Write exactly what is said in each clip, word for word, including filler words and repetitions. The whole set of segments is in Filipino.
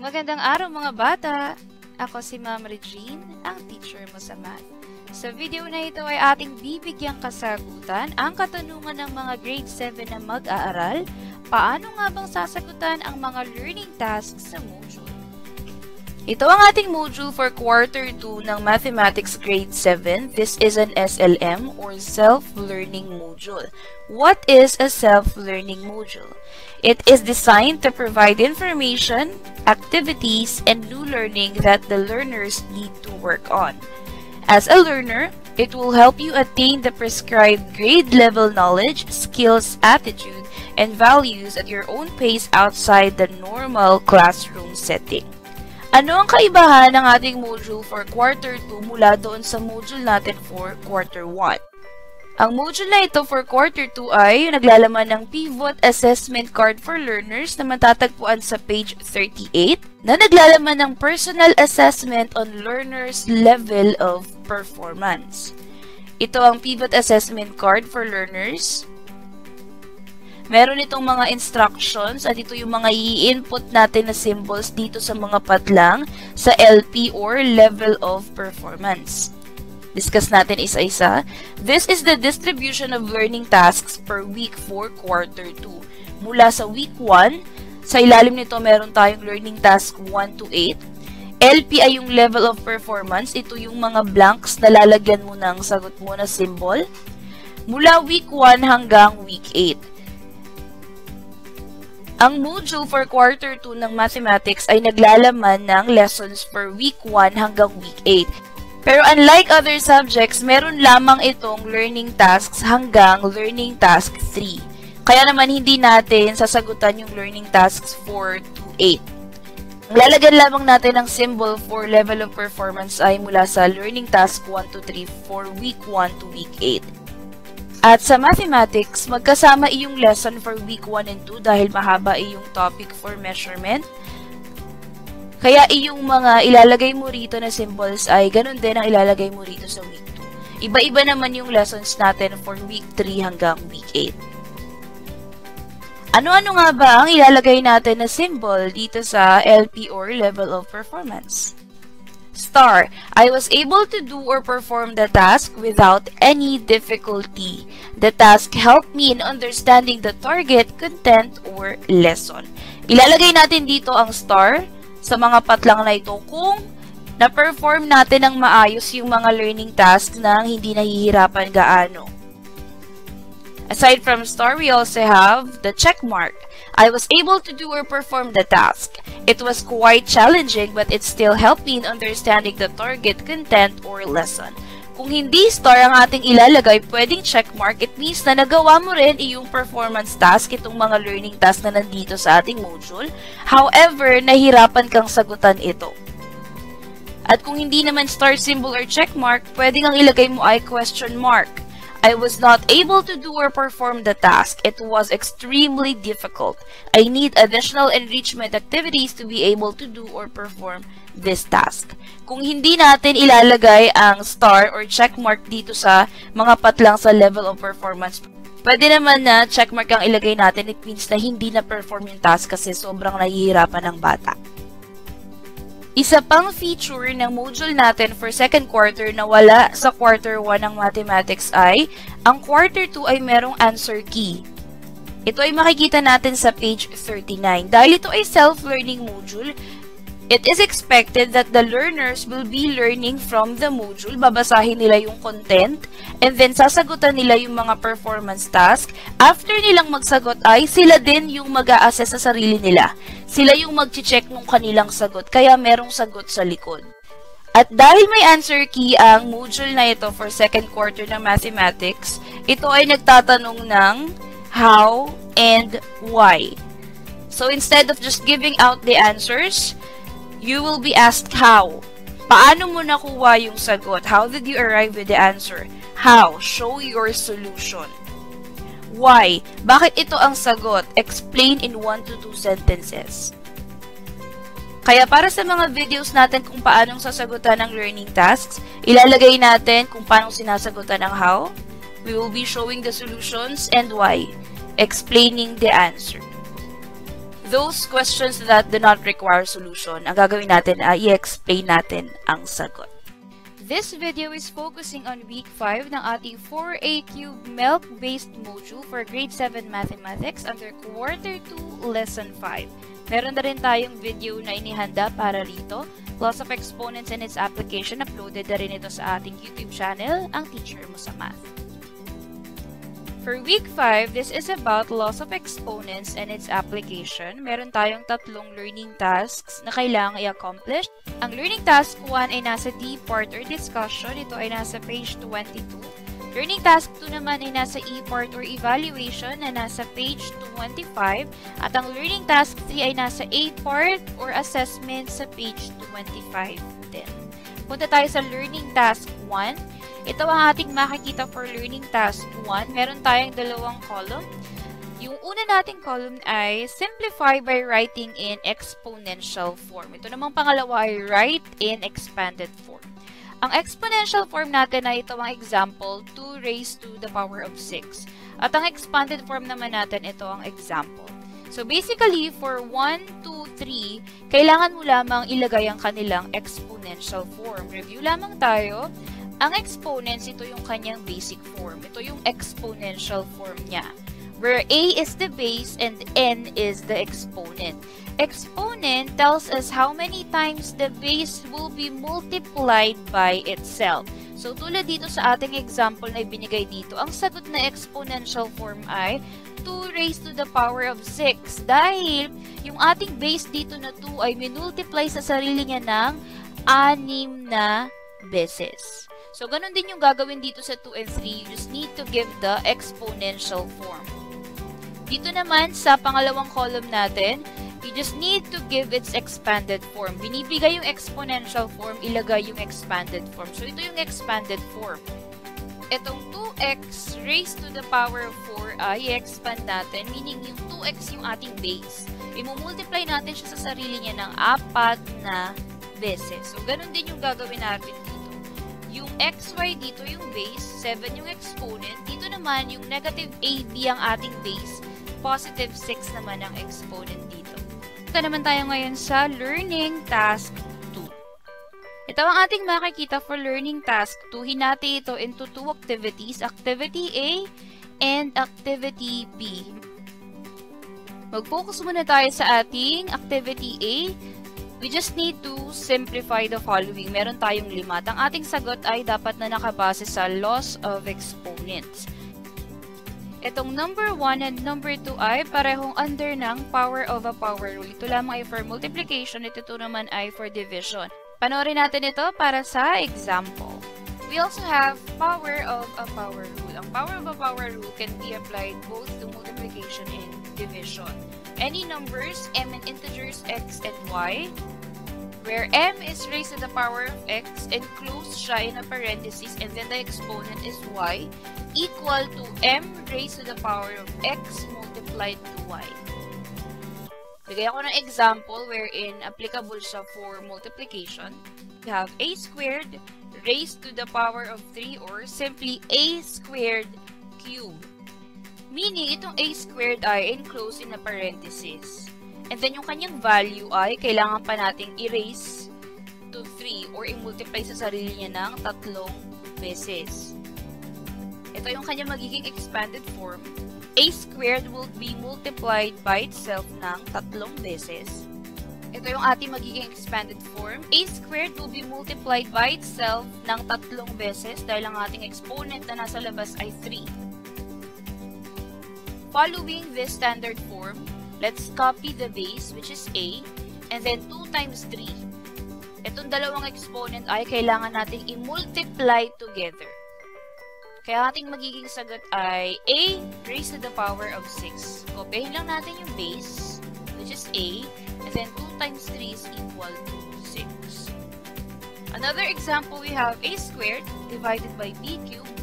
Magandang araw mga bata! Ako si Ma'am Regine, ang teacher mo sa math. Sa video na ito ay ating bibigyang kasagutan ang katanungan ng mga grade seven na mag-aaral, paano nga bang sasagutan ang mga learning tasks sa module. Ito ang ating module for quarter two ng Mathematics grade seven. This is an S L M or self-learning module. What is a self-learning module? It is designed to provide information, activities, and new learning that the learners need to work on. As a learner, it will help you attain the prescribed grade-level knowledge, skills, attitude, and values at your own pace outside the normal classroom setting. Ano ang kaibahan ng ating module for quarter two mula doon sa module natin for quarter one? Ang module na ito for quarter two ay naglalaman ng Pivot Assessment Card for Learners na matatagpuan sa page thirty-eight na naglalaman ng Personal Assessment on Learners' Level of Performance. Ito ang Pivot Assessment Card for Learners. Meron itong mga instructions at ito yung mga i-input natin na symbols dito sa mga patlang sa L P or Level of Performance. Discuss natin isa-isa. This is the distribution of learning tasks per week for quarter two. Mula sa week one, sa ilalim nito meron tayong learning task one to eight. L P ay yung Level of Performance. Ito yung mga blanks na lalagyan mo ng sagot mo na symbol. Mula week one hanggang week eight. Ang module for quarter two ng Mathematics ay naglalaman ng lessons per week one hanggang week eight. Pero unlike other subjects, meron lamang itong learning tasks hanggang learning task three. Kaya naman hindi natin sasagutan yung learning tasks four to eight. Ang lalagyan lamang natin ng symbol for Level of Performance ay mula sa learning task one to three for week one to week eight. At sa Mathematics, magkasama iyong lesson for week one and two dahil mahaba iyong topic for measurement. Kaya iyong mga ilalagay mo rito na symbols ay ganun din ang ilalagay mo rito sa week two. Iba-iba naman yung lessons natin for week three hanggang week eight. Ano-ano nga ba ang ilalagay natin na symbol dito sa L P or Level of Performance? Star, I was able to do or perform the task without any difficulty. The task helped me in understanding the target, content, or lesson. Ilalagay natin dito ang star sa mga patlang na ito kung na-perform natin ng maayos yung mga learning tasks na hindi nahihirapan gaano. Aside from star, we also have the check mark. I was able to do or perform the task. It was quite challenging but it still helped me in understanding the target, content, or lesson. Kung hindi star ang ating ilalagay, pwedeng check mark. It means na nagawa mo rin iyong performance task, itong mga learning task na nandito sa ating module. However, nahirapan kang sagutan ito. At kung hindi naman star symbol or check mark, pwedeng ang ilagay mo ay question mark. I was not able to do or perform the task. It was extremely difficult. I need additional enrichment activities to be able to do or perform this task. Kung hindi natin ilalagay ang star or checkmark dito sa mga patlang sa Level of Performance, pwede naman na checkmark ang ilagay natin. It means na hindi na-perform yung task kasi sobrang nahihirapan ng bata. Isa pang feature ng module natin for second quarter na wala sa quarter one ng Mathematics ay ang quarter two ay merong answer key. Ito ay makikita natin sa page thirty-nine. Dahil ito ay self-learning module, it is expected that the learners will be learning from the module. Babasahin nila yung content and then sasagutan nila yung mga performance task. After nilang magsagot ay sila din yung mag-a-assess sa sarili nila. Sila yung mag-check ng kanilang sagot kaya merong sagot sa likod. At dahil may answer key ang module na ito for second quarter ng Mathematics, ito ay nagtatanong ng how and why. So instead of just giving out the answers, you will be asked how. Paano mo nakuha yung sagot? How did you arrive with the answer? How? Show your solution. Why? Bakit ito ang sagot? Explain in one to two sentences. Kaya para sa mga videos natin kung paano sasagutan ng learning tasks, ilalagay natin kung paano sinasagutan ng how. We will be showing the solutions and why. Explaining the answer. those questions that do not require solution, ang gagawin natin, uh, i-explain natin ang sagot. This video is focusing on week five ng ating four A cube milk based module for grade seven mathematics under quarter two lesson five. Meron na rin tayong video na inihanda para rito. Laws of exponents and its application, uploaded na rin ito sa ating YouTube channel, Ang Titser Mo sa Math. For week five, this is about laws of exponents and its application. Meron tayong tatlong learning tasks na kailangang i-accomplish. Ang learning task one ay nasa D part or discussion. Ito ay nasa page twenty-two. Learning task two naman ay nasa E part or evaluation na nasa page twenty-five. At ang learning task three ay nasa A part or assessment sa page twenty-five din. Punta tayo sa learning task one. Ito ang ating makikita for learning task one. Meron tayong dalawang column. Yung una nating column ay simplify by writing in exponential form. Ito namang pangalawa ay write in expanded form. Ang exponential form natin ay ito ang example, two raised to the power of six. At ang expanded form naman natin, ito ang example. So basically, for one, two, three, kailangan mo lamang ilagay ang kanilang exponential form. Review lamang tayo. Ang exponents, ito yung kanyang basic form. Ito yung exponential form niya, where a is the base and n is the exponent. Exponent tells us how many times the base will be multiplied by itself. So, tulad dito sa ating example na ibinigay dito, ang sagot na exponential form ay two raised to the power of six. Dahil yung ating base dito na two ay minultiply sa sarili niya ng anim na beses. So, ganun din yung gagawin dito sa two and three. You just need to give the exponential form. Dito naman, sa pangalawang column natin, you just need to give its expanded form. Binibigay yung exponential form, ilagay yung expanded form. So, ito yung expanded form. Itong two x raised to the power of four ay i-expand natin, meaning yung two x yung ating base. I-multiply natin siya sa sarili niya ng apat na beses. So, ganun din yung gagawin natin dito. Yung xy dito yung base, seven yung exponent. Dito naman yung negative ab ang ating base, positive six naman ang exponent dito. Ito naman tayo ngayon sa learning task two. Ito ang ating makikita for learning task two. Hinati ito into two activities, activity A and activity B. Mag-focus muna tayo sa ating activity A. We just need to simplify the following. Meron tayong lima. Ang ating sagot ay dapat na nakabase sa laws of exponents. Itong number one and number two ay parehong under ng power of a power rule. Ito lamang ay for multiplication. Ito to naman ay for division. Panoorin natin ito para sa example. We also have power of a power rule. Ang power of a power rule can be applied both to multiplication and division. Any numbers, m and integers x and y, where m is raised to the power of x, enclosed siya in a parenthesis, and then the exponent is y, equal to m raised to the power of x multiplied to y. Bigay ako ng example wherein applicable siya for multiplication. We have a squared raised to the power of three, or simply a squared cube. Meaning, itong a squared ay enclosed in a parenthesis. And then, yung kanyang value ay kailangan pa nating i-raise to three or i-multiply sa sarili niya ng tatlong beses. Ito yung kanyang magiging expanded form. A squared will be multiplied by itself ng tatlong beses. Ito yung ating magiging expanded form. A squared will be multiplied by itself ng tatlong beses dahil ang ating exponent na nasa labas ay three. Following this standard form, let's copy the base, which is a, and then two times three. Itong dalawang exponent ay kailangan nating i-multiply together. Kaya ating magiging sagot ay a raised to the power of six. Kopyahin lang natin yung base, which is a, and then two times three is equal to six. Another example, we have a squared divided by b cubed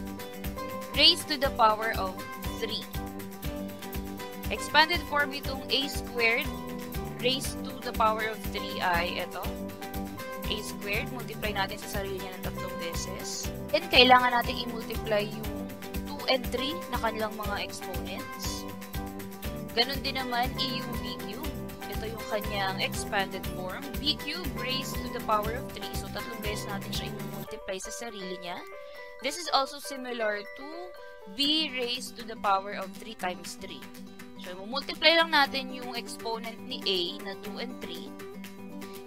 raised to the power of three. Expanded form itong a squared raised to the power of three ay ito. A squared, multiply natin sa sarili niya ng tatlong beses. And kailangan natin i-multiply yung two and three na kanilang mga exponents. Ganon din naman e yung b cubed kanyang expanded form, b cube raised to the power of three. So, tatlong beses natin siya i-multiply sa sarili niya. This is also similar to b raised to the power of three times three. So, i-multiply lang natin yung exponent ni a na two and three.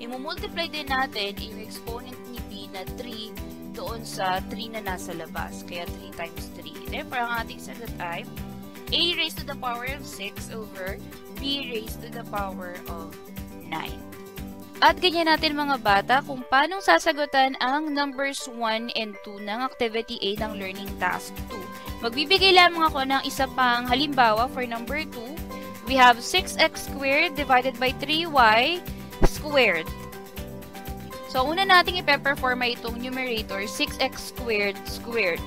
I-multiply din natin yung exponent ni b na three doon sa three na nasa labas. Kaya three times three. Therefore, ang ating sagot ay a raised to the power of six over b raised to the power of nine. At ganyan natin mga bata kung paanong sasagutan ang numbers one and two ng Activity A ng Learning Task two. Magbibigay lamang ako ng isa pang halimbawa for number two. We have six x squared divided by three y squared. So, una nating ipe-performa itong numerator, six x squared squared.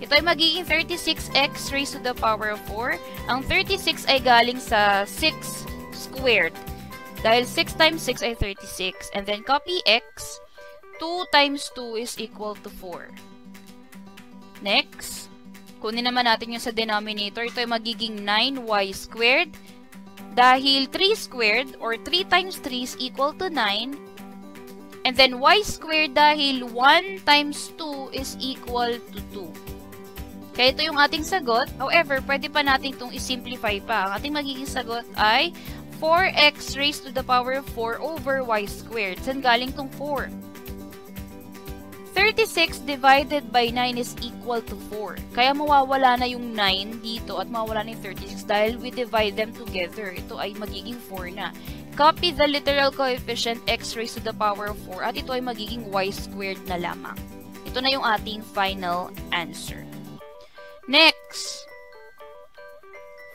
Ito ay magiging thirty-six x raised to the power of four. Ang thirty-six ay galing sa six squared. Dahil six times six ay thirty-six. And then copy x. two times two is equal to four. Next, kunin naman natin yung sa denominator. Ito ay magiging nine y squared. Dahil three squared or three times three is equal to nine. And then y squared dahil one times two is equal to two. Kaya ito yung ating sagot. However, pwede pa natin itong isimplify pa. Ang ating magiging sagot ay four x raised to the power of four over y squared. Saan galing itong four? thirty-six divided by nine is equal to four. Kaya mawawala na yung nine dito at mawawala na yung thirty-six dahil we divide them together. Ito ay magiging four na. Copy the literal coefficient x raised to the power of four at ito ay magiging y squared na lamang. Ito na yung ating final answer. Next,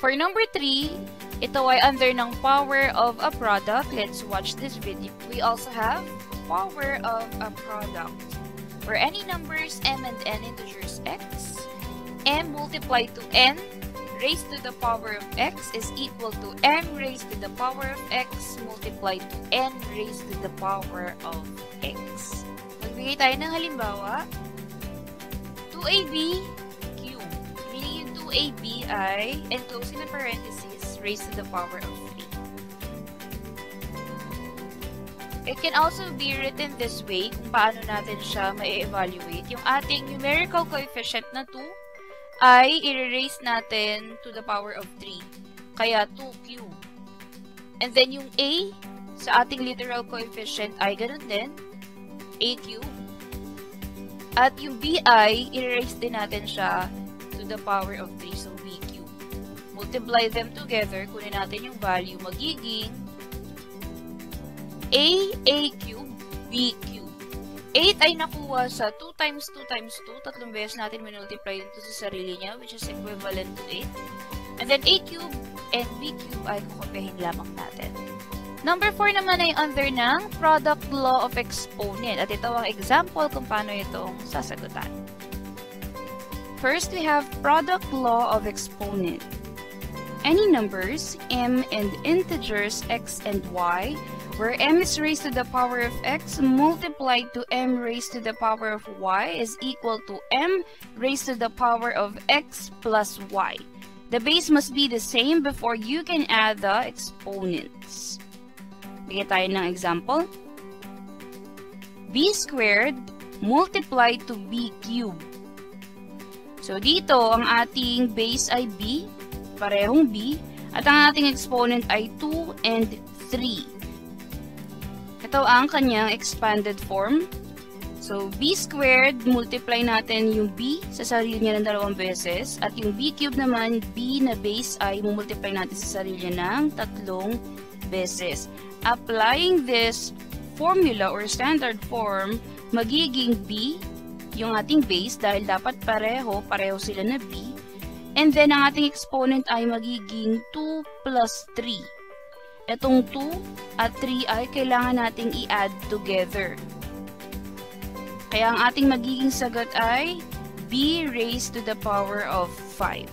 for number three, ito ay under ng power of a product. Let's watch this video. We also have power of a product. For any numbers m and n integers x, m multiplied to n raised to the power of x is equal to m raised to the power of x multiplied to n raised to the power of x. Magbigay tayo ng halimbawa, two a b two a b ay, and close in a parenthesis, raised to the power of three. It can also be written this way kung paano natin siya ma-evaluate. Yung ating numerical coefficient na two ay i-raise natin to the power of three. Kaya two q. And then yung a sa ating literal coefficient ay ganun din, a q. At yung b ay i-raise din natin siya the power of three, so b cube. Multiply them together, kunin natin yung value, magiging a a cube, b cube. eight ay nakuha sa two times two times two, tatlong beses natin minultiply dito sa sarili niya, which is equivalent to eight. And then a cube and b cube ay kukopihin lamang natin. Number four naman ay under ng product law of exponent. At ito ang example kung paano itong sasagutan. First, we have product law of exponent. Any numbers, m and integers x and y, where m is raised to the power of x multiplied to m raised to the power of y is equal to m raised to the power of x plus y. The base must be the same before you can add the exponents. Bigyan tayo ng example. b squared multiplied to b cubed. So, dito, ang ating base ay b, parehong b, at ang ating exponent ay two and three. Ito ang kanyang expanded form. So, b squared, multiply natin yung b sa sarili niya ng dalawang beses, at yung b cubed naman, b na base ay multiply natin sa sarili niya ng tatlong beses. Applying this formula or standard form, magiging b, yung ating base dahil dapat pareho, pareho sila na b. And then, ang ating exponent ay magiging two plus three. Itong two at three ay kailangan nating i-add together. Kaya ang ating magiging sagot ay b raised to the power of five.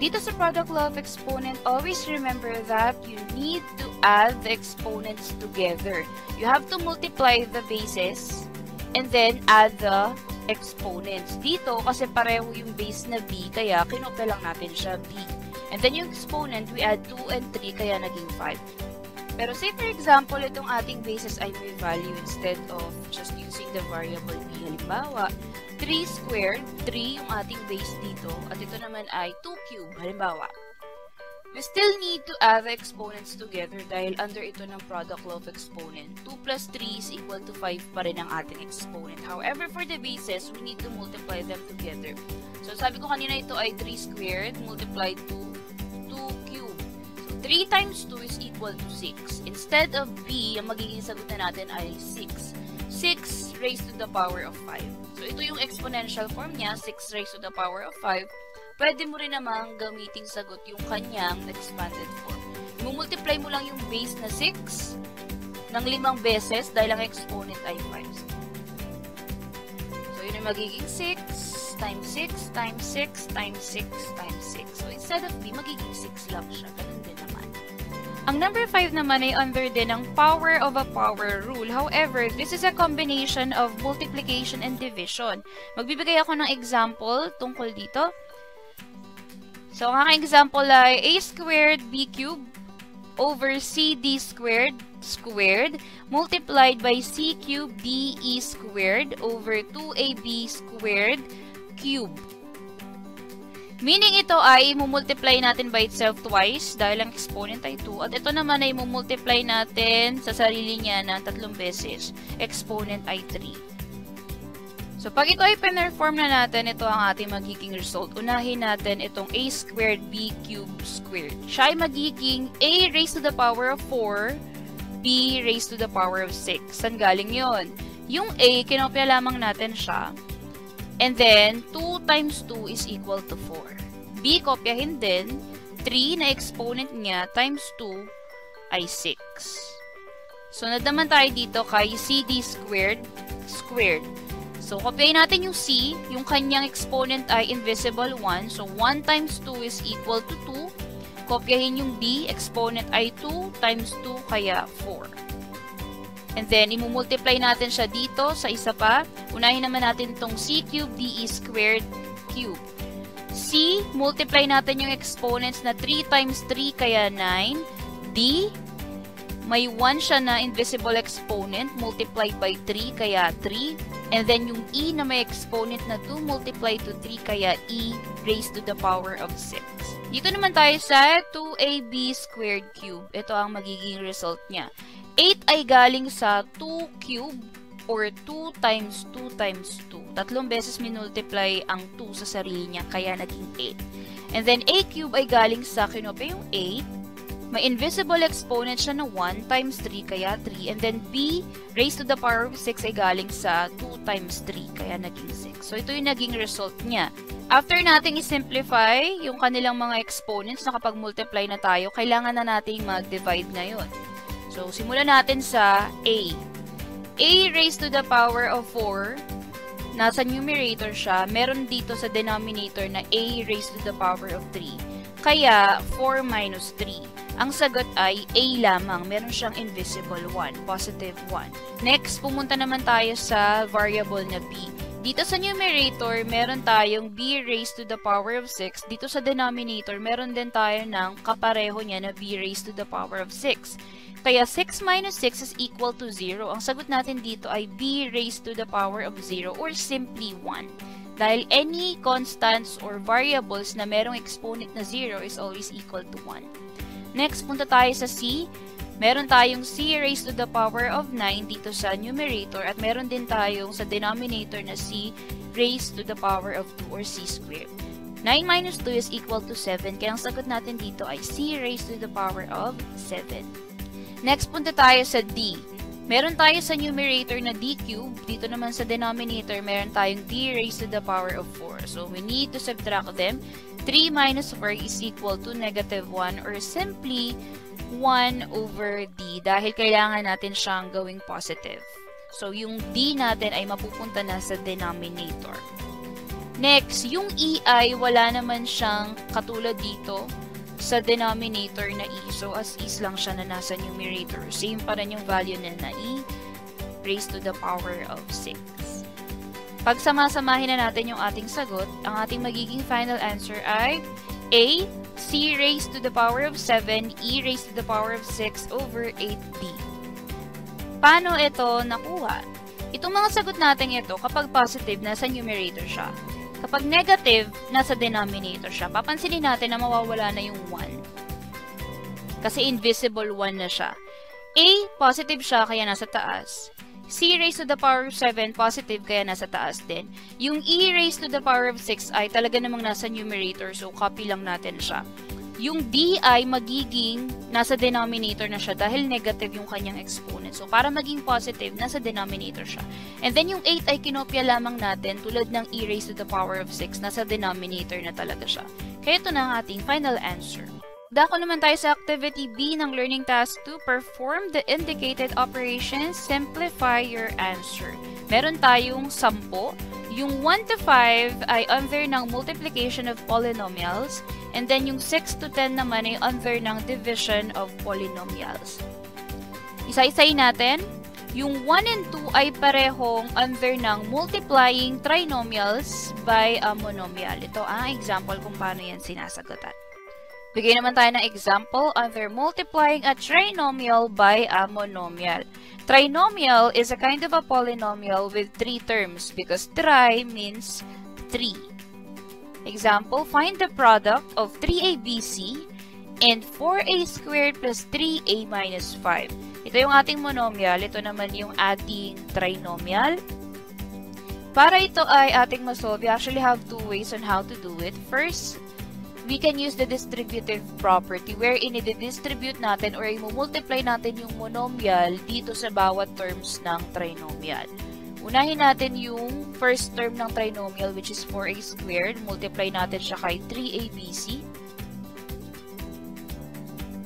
Dito sa product law of exponent, always remember that you need to add the exponents together. You have to multiply the bases and then add the exponents. Dito, kasi pareho yung base na b, kaya kinopya lang natin siya b. And then yung exponent, we add two and three, kaya naging five. Pero say for example, itong ating basis ay may value instead of just using the variable b. Halimbawa, three squared, three yung ating base dito, at ito naman ay two cubed, halimbawa. We still need to add the exponents together dahil under ito ng product law of exponent. two plus three is equal to five pa rin ang ating exponent. However, for the bases, we need to multiply them together. So, sabi ko kanina ito ay three squared multiplied to two cubed. So, three times two is equal to six. Instead of b, ang magiging sagot na natin ay six. six raised to the power of five. So, ito yung exponential form niya, six raised to the power of five. Pwede mo rin namang gamiting sagot yung kanyang expanded form. Mumultiply mo lang yung base na six ng limang beses dahil ang exponent ay five. So, yun yung magiging six times six times six times six times six times six. So, instead of b, magiging six lang siya. Ganun din naman. Ang number five naman ay under din ng power of a power rule. However, this is a combination of multiplication and division. Magbibigay ako ng example tungkol dito. So, ang aking example ay a squared b cubed over c d squared squared multiplied by c cubed d e squared over two a b squared cubed. Meaning ito ay mumultiply natin by itself twice dahil ang exponent ay two. At ito naman ay mumultiply natin sa sarili niya ng tatlong beses. Exponent ay three. So, pag ito ay pinerform na natin, ito ang ating magiging result. Unahin natin itong a squared b cubed squared. Siya ay magiging a raised to the power of four, b raised to the power of six. Saan galing yun? Yung a, kinopya lamang natin siya. And then, two times two is equal to four. B, kopyahin din. three na exponent niya times two ay six. So, nadaman tayo dito kay c d squared squared. So, kopyahin natin yung c, yung kanyang exponent ay invisible one. So, one times two is equal to two. Kopyahin yung b, exponent ay two times two, kaya four. And then, imumultiply natin siya dito sa isa pa. Unahin naman natin itong c cubed d e squared cubed. C, multiply natin yung exponents na three times three, kaya nine. D, may one siya na invisible exponent, multiplied by three, kaya three. And then, yung e na may exponent na two multiplied to three, kaya e raised to the power of six. Dito naman tayo sa two a b squared cubed. Ito ang magiging result niya. eight ay galing sa two cubed or two times two times two. Tatlong beses minultiply ang two sa sarili niya, kaya naging eight. And then, a cubed ay galing sa kinopya yung eight. May invisible exponent siya na one times three, kaya three. And then, b raised to the power of six ay galing sa two times three, kaya naging six. So, ito yung naging result niya. After nating i-simplify yung kanilang mga exponents, nakapag-multiply na tayo, kailangan na nating mag-divide ngayon. So, simulan natin sa a. a raised to the power of four, nasa numerator siya, meron dito sa denominator na a raised to the power of three. Kaya, four minus three. Ang sagot ay a lamang. Meron siyang invisible one, positive one. Next, pumunta naman tayo sa variable na b. Dito sa numerator, meron tayong b raised to the power of six. Dito sa denominator, meron din tayo ng kapareho niya na b raised to the power of six. Kaya six minus six is equal to zero. Ang sagot natin dito ay b raised to the power of zero or simply one. Dahil any constants or variables na merong exponent na zero is always equal to one. Next, punta tayo sa c. Meron tayong c raised to the power of nine dito sa numerator at meron din tayong sa denominator na c raised to the power of two or c squared. nine minus two is equal to seven. Kaya ang sagot natin dito ay c raised to the power of seven. Next, punta tayo sa d. Meron tayo sa numerator na d cubed. Dito naman sa denominator, meron tayong d raised to the power of four. So, we need to subtract them. three minus four is equal to negative one or simply one over d dahil kailangan natin siyang gawing positive. So, yung d natin ay mapupunta na sa denominator. Next, yung e ay wala naman siyang katulad dito sa denominator na e. So, as is lang siya na nasa numerator. Same pa rin yung value na na e raised to the power of six. Pag sama-samahin na natin yung ating sagot, ang ating magiging final answer ay a, c raised to the power of seven, e raised to the power of six over eight b. Paano ito nakuha? Itong mga sagot natin ito, kapag positive, nasa numerator siya. Kapag negative, nasa denominator siya. Papansinin natin na mawawala na yung one. Kasi invisible one na siya. A, positive siya, kaya nasa taas. C raised to the power of seven, positive, kaya nasa taas din. Yung E raised to the power of six ay talaga namang nasa numerator, so copy lang natin siya. Yung D ay magiging nasa denominator na siya dahil negative yung kanyang exponent. So, para maging positive, nasa denominator siya. And then, yung eight ay kinopya lamang natin tulad ng E raised to the power of six, nasa denominator na talaga siya. Kaya ito na ang ating final answer. Dako naman tayo sa Activity B ng Learning Task two, perform the indicated operations, simplify your answer. Meron tayong ten. Yung one to five ay under ng multiplication of polynomials, and then yung six to ten naman ay under ng division of polynomials. Isa-isay natin. Yung one and two ay parehong under ng multiplying trinomials by a monomial. Ito ang example kung paano yan sinasagutan. Bigay naman tayo ng example under multiplying a trinomial by a monomial. Trinomial is a kind of a polynomial with three terms because tri means three. Example, find the product of three a b c and four a squared plus three a minus five. Ito yung ating monomial. Ito naman yung ating trinomial. Para ito ay ating masolve, we actually have two ways on how to do it. First, we can use the distributive property wherein i-distribute natin or i-multiply natin yung monomial dito sa bawat terms ng trinomial. Unahin natin yung first term ng trinomial which is four a squared. Multiply natin siya kay three a b c.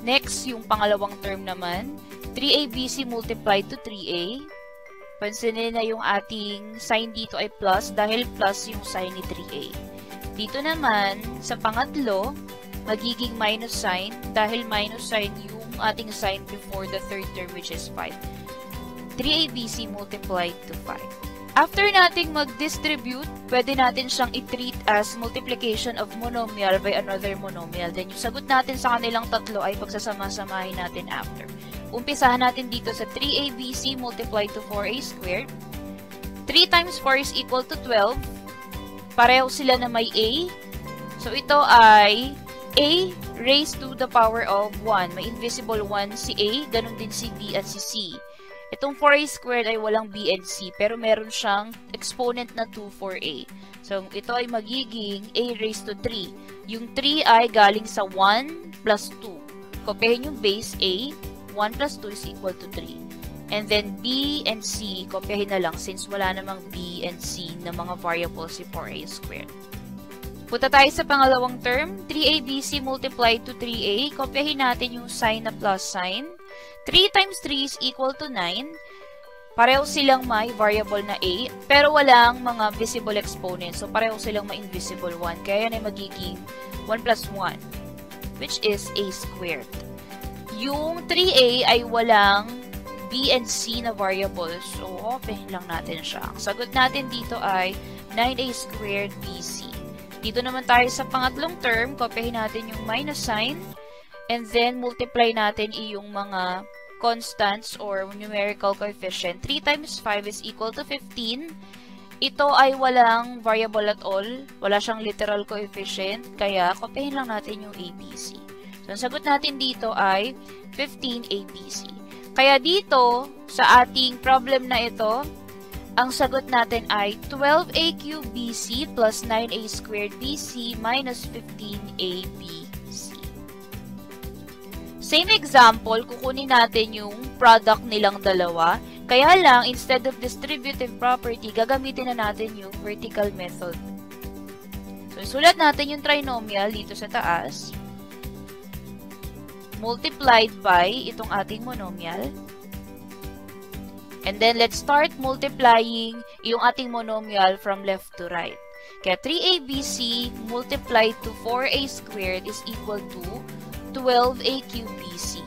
Next, yung pangalawang term naman, three a b c multiplied to three a. Pansinin na yung ating sign dito ay plus dahil plus yung sign ni three a. Dito naman, sa pangatlo, magiging minus sign dahil minus sign yung ating sign before the third term which is five. three a b c multiplied to five. After nating mag-distribute, pwede natin siyang i-treat as multiplication of monomial by another monomial. Then yung sagot natin sa kanilang tatlo ay pagsasama-samahin natin after. Umpisahan natin dito sa three a b c multiplied to four a squared. three times four is equal to twelve. Pareho sila na may a. So, ito ay a raised to the power of one. May invisible one si a, ganun din si b at si c. Itong four a squared ay walang b and c, pero meron siyang exponent na two for a. So, ito ay magiging a raised to three. Yung three ay galing sa one plus two. Kopyahin yung base a, one plus two is equal to three. And then, b and c, kopyahin na lang since wala namang b and c na mga variables si four a squared. Punta tayo sa pangalawang term, three a b c multiplied to three a. Kopyahin natin yung sign na plus sign. three times three is equal to nine. Pareho silang may variable na a, pero walang mga visible exponents. So, pareho silang may invisible one. Kaya yan ay magiging one plus one, which is a squared. Yung three a ay walang b and c na variables. So, open lang natin siya. Ang sagot natin dito ay nine a squared b c. Dito naman tayo sa pangatlong term, kopyahin natin yung minus sign and then multiply natin yung mga constants or numerical coefficient. three times five is equal to fifteen. Ito ay walang variable at all. Wala siyang literal coefficient. Kaya, kopyahin lang natin yung a b c. So, ang sagot natin dito ay fifteen a b c. Kaya dito, sa ating problem na ito, ang sagot natin ay twelve a cube b c plus nine a squared b c minus fifteen a b c. Same example, kukunin natin yung product nilang dalawa. Kaya lang, instead of distributive property, gagamitin na natin yung vertical method. So, sulat natin yung trinomial dito sa taas, multiplied by itong ating monomial. And then, let's start multiplying yung ating monomial from left to right. Kaya, three a b c multiplied to four a squared is equal to twelve a cubed b c.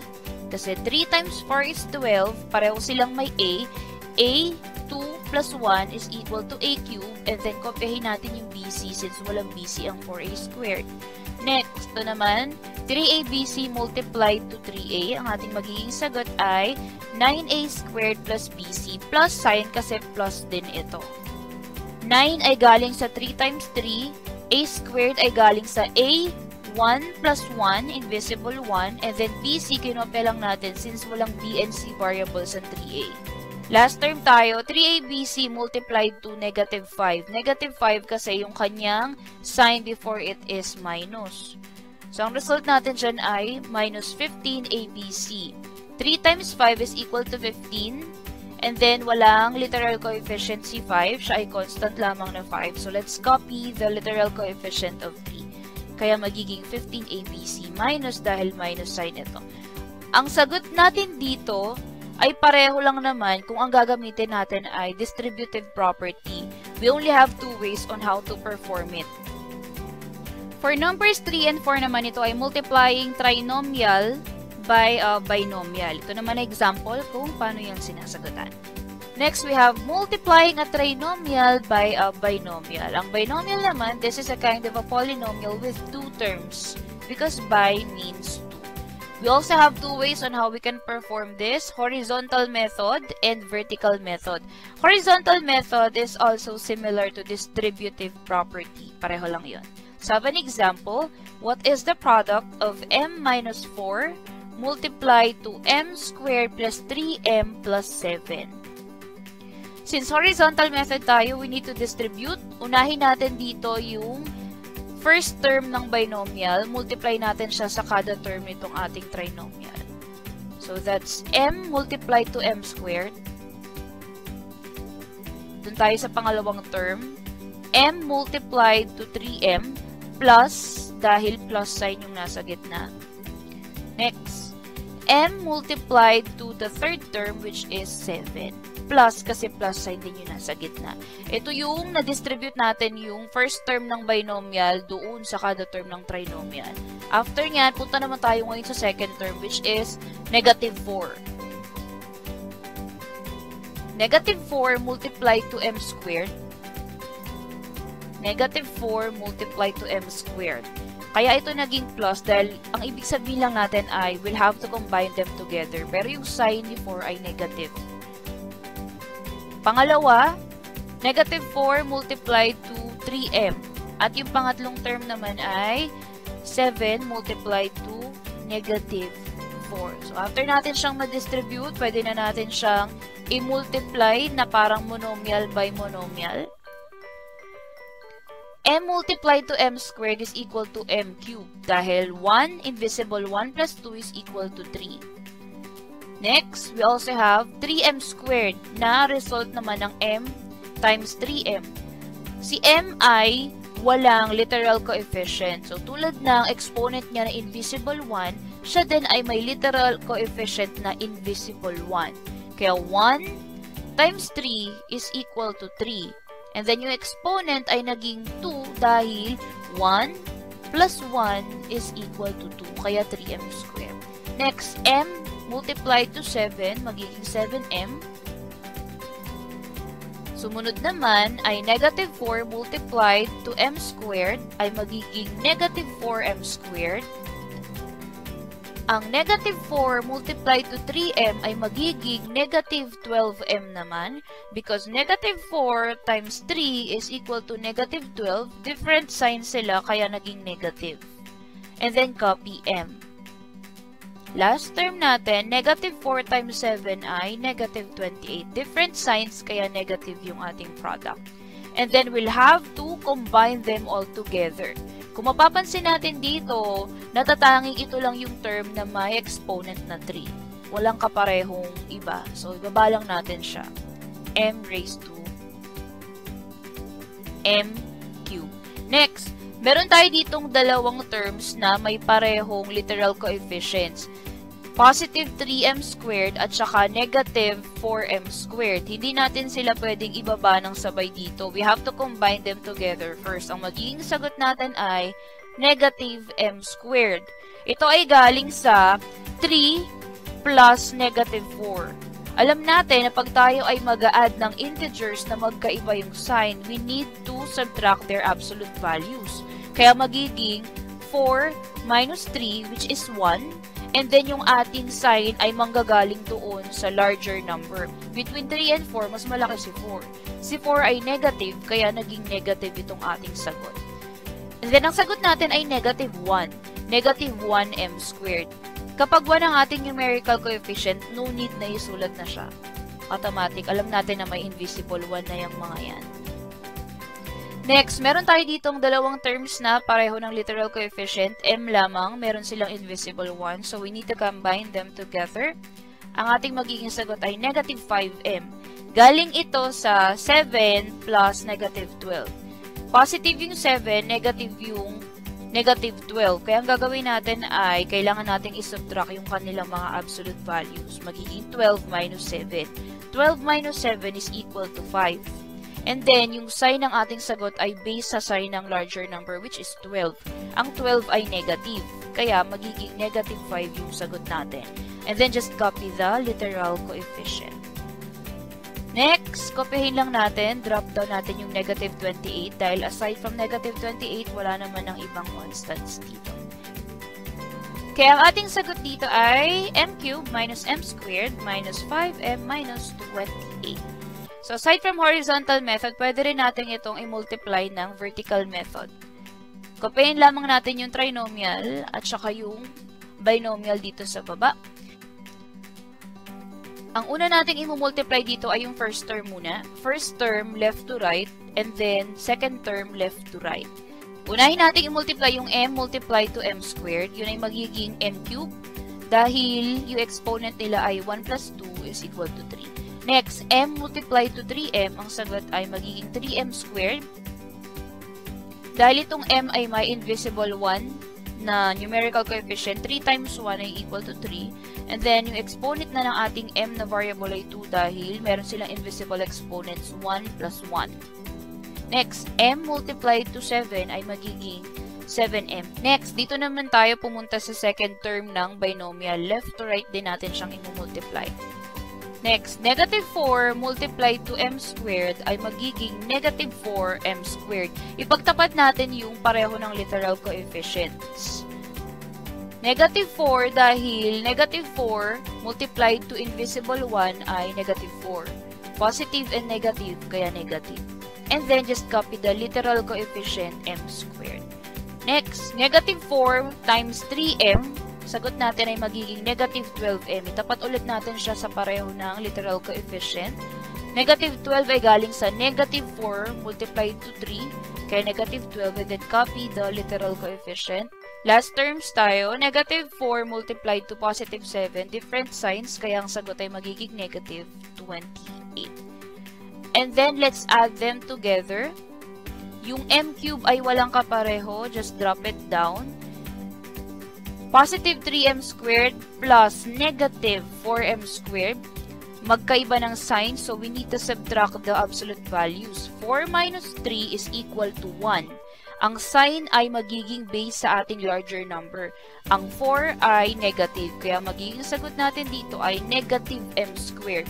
Kasi, three times four is twelve. Pareho silang may a. a, two plus one is equal to a cubed. And then, kopyahin natin yung b c since walang b c ang four a squared. Next, Ito naman, three a b c multiplied to three a. Ang ating magiging sagot ay nine a squared plus b c plus sign kasi plus din ito. nine ay galing sa three times three. A squared ay galing sa a, one plus one, invisible one. And then b c, kinope lang natin since walang b and c variables sa three a. Last term tayo, three a b c multiplied to negative five. Negative five kasi yung kanyang sign before it is minus. So, ang result natin dyan ay minus fifteen a b c. three times five is equal to fifteen. And then, walang literal coefficient si five. Siya ay constant lamang na five. So, let's copy the literal coefficient of three. Kaya magiging fifteen a b c minus dahil minus sign ito. Ang sagot natin dito ay pareho lang naman kung ang gagamitin natin ay distributive property. We only have two ways on how to perform it. For numbers three and four naman, ito ay multiplying trinomial by uh, binomial. Ito naman ay example kung paano yung sinasagutan. Next, we have multiplying a trinomial by a binomial. Ang binomial naman, this is a kind of a polynomial with two terms because by means two. We also have two ways on how we can perform this, horizontal method and vertical method. Horizontal method is also similar to distributive property. Pareho lang yun. So, have an example. What is the product of m minus four multiplied to m squared plus three m plus seven? Since horizontal method tayo, we need to distribute. Unahin natin dito yung first term ng binomial, multiply natin siya sa kada term nitong ating trinomial. So, that's m multiplied to m squared. Doon tayo sa pangalawang term. M multiplied to three m plus, dahil plus sign yung nasa gitna. Next, m multiplied to the third term, which is seven. Plus kasi plus sign din yun nasa gitna. Ito yung na-distribute natin yung first term ng binomial doon sa kada term ng trinomial. After nyan, punta naman tayo ngayon sa second term which is negative four. Negative four multiplied to m squared. Negative four multiplied to m squared. Kaya ito naging plus dahil ang ibig sabihin lang natin ay we'll have to combine them together. Pero yung sign ni four ay negative. Pangalawa, negative four multiplied to three m. At yung pangatlong term naman ay seven multiplied to negative four. So, after natin siyang ma-distribute, pwede na natin siyang i-multiply na parang monomial by monomial. M multiplied to m squared is equal to m cubed. Dahil one, invisible one plus two is equal to three. Next, we also have three m squared na result naman ng m times three m. Si m ay walang literal coefficient. So, tulad ng exponent niya na invisible one, siya din ay may literal coefficient na invisible one. Kaya one times three is equal to three. And then, yung exponent ay naging two dahil one plus one is equal to two. Kaya three m squared. Next, m multiplied to seven, magiging seven m. Sumunod naman ay negative four multiplied to m squared ay magiging negative four m squared. Ang negative four multiplied to three m ay magiging negative twelve m naman because negative four times three is equal to negative twelve. Different sign sila kaya naging negative. And then copy m. Last term natin, negative four times seven ay negative twenty-eight. Different signs, kaya negative yung ating product. And then, we'll have to combine them all together. Kung mapapansin natin dito, natatanging ito lang yung term na may exponent na three. Walang kaparehong iba. So, ibaba lang natin siya. M raised to M cubed. Next, meron tayo ditong dalawang terms na may parehong literal coefficients. Positive three m squared at saka negative four m squared. Hindi natin sila pwedeng ibaba ng sabay dito. We have to combine them together first. Ang magiging sagot natin ay negative m squared. Ito ay galing sa three plus negative four. Alam natin na pag tayo ay mag-a-add ng integers na magkaiba yung sign, we need to subtract their absolute values. Kaya magiging four minus three, which is one. And then yung ating sign ay manggagaling doon sa larger number. Between three and four, mas malaki si four. Si four ay negative, kaya naging negative itong ating sagot. And then ang sagot natin ay negative one. Negative one m squared. Kapag one ang ating numerical coefficient, no need na isulat na siya. Automatic. Alam natin na may invisible one na yung mga yan. Next, meron tayo ditong dalawang terms na pareho ng literal coefficient. M lamang, meron silang invisible one. So, we need to combine them together. Ang ating magiging sagot ay negative five m. Galing ito sa seven plus negative twelve. Positive yung seven, negative yung negative twelve. Kaya ang gagawin natin ay, kailangan natin isubtract yung kanilang mga absolute values. Magiging twelve minus seven. twelve minus seven is equal to five. And then, yung sign ng ating sagot ay based sa sign ng larger number, which is twelve. Ang twelve ay negative. Kaya, magiging negative five yung sagot natin. And then, just copy the literal coefficient. Next, kopyahin lang natin, drop down natin yung negative twenty-eight dahil aside from negative twenty-eight, wala naman ng ibang constants dito. Kaya ang ating sagot dito ay m cubed minus m squared minus five m minus twenty-eight. So aside from horizontal method, pwede rin natin itong i-multiply ng vertical method. Kopyahin lamang natin yung trinomial at saka yung binomial dito sa baba. Ang una natin i-multiply dito ay yung first term muna. First term, left to right, and then second term, left to right. Unahin natin i-multiply yung m multiplied to m squared. Yun ay magiging m cubed dahil yung exponent nila ay one plus two is equal to three. Next, m multiplied to three m, ang sagot ay magiging three m squared. Dahil itong m ay may invisible one, na numerical coefficient, three times one ay equal to three. And then, yung exponent na ng ating m na variable ay two dahil meron silang invisible exponents, one plus one. Next, m multiplied to seven ay magiging seven m. Next, dito naman tayo pumunta sa second term ng binomial. Left to right din natin siyang i-multiply. Next, negative four multiplied to m squared ay magiging negative four m squared. Ipagtapat natin yung pareho ng literal coefficients. Negative four dahil negative four multiplied to invisible one ay negative four. Positive and negative, kaya negative. And then just copy the literal coefficient m squared. Next, negative four times three m. Sagot natin ay magiging negative twelve m. Itapat ulit natin siya sa pareho ng literal coefficient. Negative twelve ay galing sa negative four multiplied to three. Kaya negative twelve, and then copy the literal coefficient. Last terms tayo, negative four multiplied to positive seven. Different signs, kaya ang sagot ay magiging negative twenty-eight. And then, let's add them together. Yung m cube ay walang kapareho. Just drop it down. Positive three m squared plus negative four m squared. Magkaiba ng sign, so we need to subtract the absolute values. four minus three is equal to one. Ang sign ay magiging base sa ating larger number. Ang four ay negative, kaya magiging sagot natin dito ay negative m squared.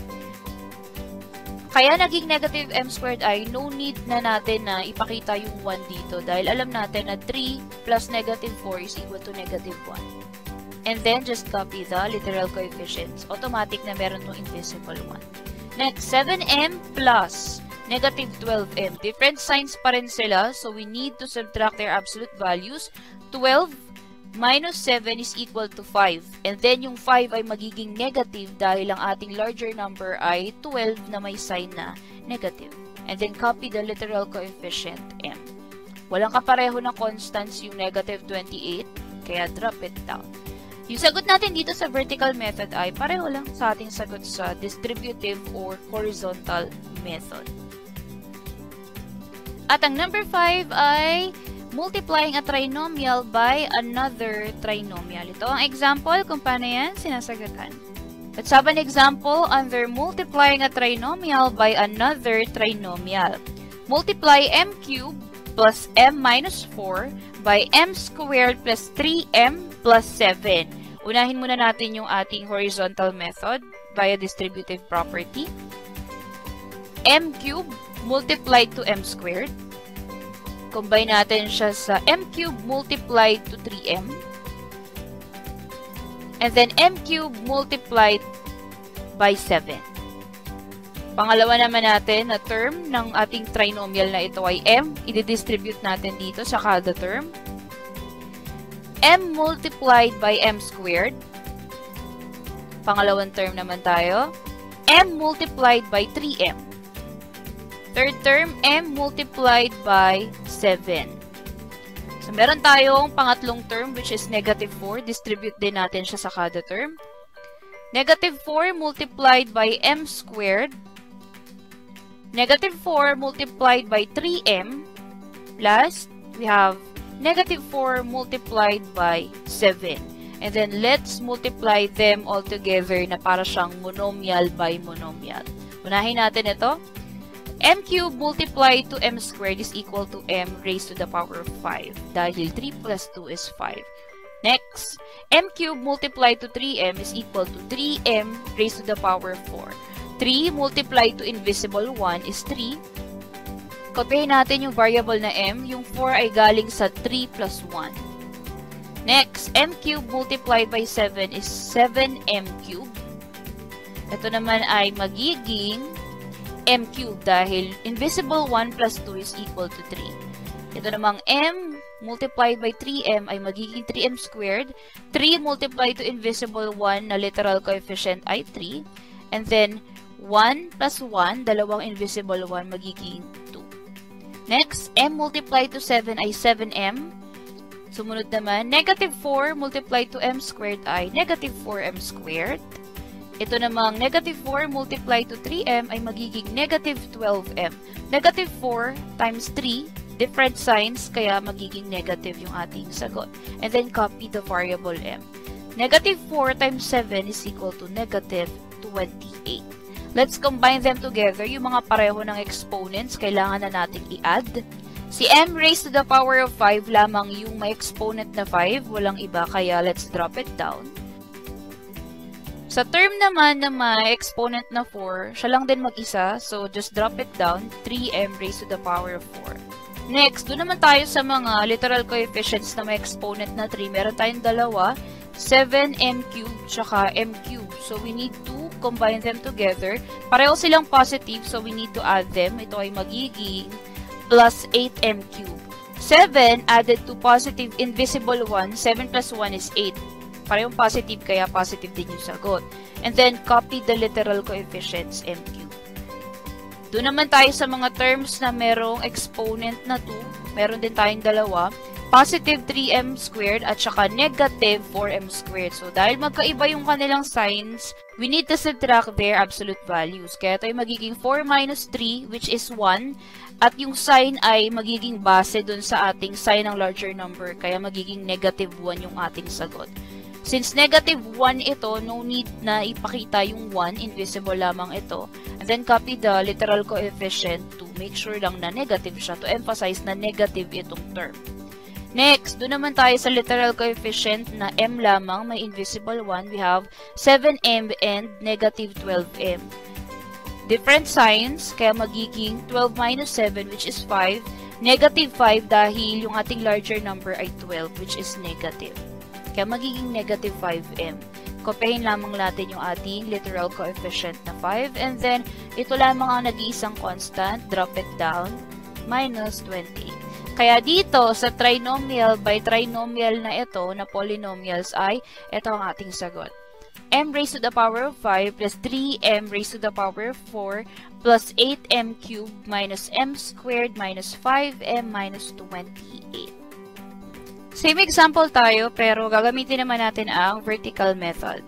Kaya naging negative m squared ay no need na natin na ipakita yung one dito dahil alam natin na three plus negative four is equal to negative one. And then, just copy the literal coefficients. Automatic na meron tong invisible one. Next, seven m plus negative twelve m. Different signs pa rin sila, so we need to subtract their absolute values. twelve minus seven is equal to five. And then, yung five ay magiging negative dahil ang ating larger number ay twelve na may sign na negative. And then, copy the literal coefficient m. Walang kapareho na constants yung negative twenty-eight, kaya drop it down. Yung sagot natin dito sa vertical method ay pareho lang sa ating sagot sa distributive or horizontal method. At ang number five ay multiplying a trinomial by another trinomial. Ito ang example kung paano yan sinasagatan. Let's have an example under multiplying a trinomial by another trinomial. Multiply m cubed plus m minus four by m squared plus three m plus seven. Unahin muna natin yung ating horizontal method via distributive property. M cubed multiplied to m squared. Combine natin siya sa m cubed multiplied to three m. and then m cubed multiplied by seven. Pangalawa naman natin na term ng ating trinomial na ito ay m. I-distribute natin dito sa kada term. M multiplied by m squared. Pangalawang term naman tayo. M multiplied by three m. Third term, m multiplied by seven. So, meron tayong pangatlong term which is negative four. Distribute din natin siya sa kada term. Negative four multiplied by m squared. Negative four multiplied by three m plus we have negative four multiplied by seven. And then let's multiply them all together na para siyang monomial by monomial. Unahin natin ito. M cubed multiplied to m squared is equal to m raised to the power of five. Dahil three plus two is five. Next, m cubed multiplied to three m is equal to three m raised to the power of four. three multiplied to invisible one is three. Kopyahin natin yung variable na m. Yung four ay galing sa three plus one. Next, m cubed multiplied by seven is seven m cubed. Ito naman ay magiging m cubed dahil invisible one plus two is equal to three. Ito namang m multiplied by three m ay magiging three m squared. three multiplied to invisible one na literal coefficient ay three. And then, one plus one, dalawang invisible one, magiging two. Next, m multiplied to seven ay seven m. Sumunod naman, negative four multiplied to m squared ay negative four m squared. Ito namang, negative four multiplied to three m ay magiging negative twelve m. Negative four times three, different signs, kaya magiging negative yung ating sagot. And then, copy the variable m. Negative four times seven is equal to negative twenty-eight. Let's combine them together. Yung mga pareho ng exponents, kailangan na natin i-add. Si m raised to the power of five lamang yung may exponent na five. Walang iba, kaya let's drop it down. Sa term naman na may exponent na four, siya lang din mag-isa. So, just drop it down. three m raised to the power of four. Next, doon naman tayo sa mga literal coefficients na may exponent na three. Meron tayong dalawa. seven m cubed, tsaka m cubed. So, we need to combine them together. Pareho silang positive, so we need to add them. Ito ay magiging plus eight m cubed. seven added to positive invisible one. seven plus one is eight. Parehong positive, kaya positive din yung sagot. And then, copy the literal coefficients, m cubed. Doon naman tayo sa mga terms na merong exponent na two. Meron din tayong dalawa. Positive three m squared at saka negative four m squared. So, dahil magkaiba yung kanilang signs, we need to subtract their absolute values. Kaya ito ay magiging four minus three, which is one. At yung sign ay magiging base dun sa ating sign ng larger number. Kaya magiging negative one yung ating sagot. Since negative one ito, no need na ipakita yung one. Invisible lamang ito. And then, copy the literal coefficient to make sure lang na negative siya. To emphasize na negative itong term. Next, doon naman tayo sa literal coefficient na m lamang, may invisible one. We have seven m and negative twelve m. Different signs, kaya magiging twelve minus seven, which is five. Negative five dahil yung ating larger number ay twelve, which is negative. Kaya magiging negative five m. Kopyahin lamang natin yung ating literal coefficient na five. And then, ito lamang ang nag-iisang constant. Drop it down. Minus twenty-eight. Kaya dito, sa trinomial by trinomial na ito, na polynomials ay, ito ang ating sagot. M raised to the power of five plus three m raised to the power of four plus eight m cubed minus m squared minus five m minus twenty-eight. Same example tayo, pero gagamitin naman natin ang vertical method.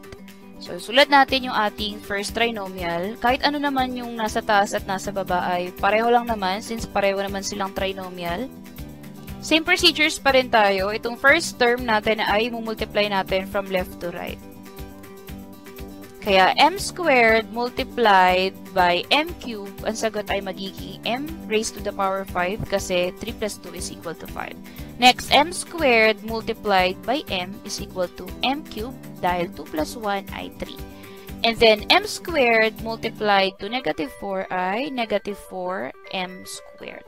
So, sulat natin yung ating first trinomial. Kahit ano naman yung nasa taas at nasa baba ay pareho lang naman, since pareho naman silang trinomial. Same procedures pa rin tayo. Itong first term natin ay mumultiply natin from left to right. Kaya m squared multiplied by m cubed, ang sagot ay magiging m raised to the power five kasi three plus two is equal to five. Next, m squared multiplied by m is equal to m cubed dahil two plus one ay three. And then m squared multiplied to negative four ay negative four m squared.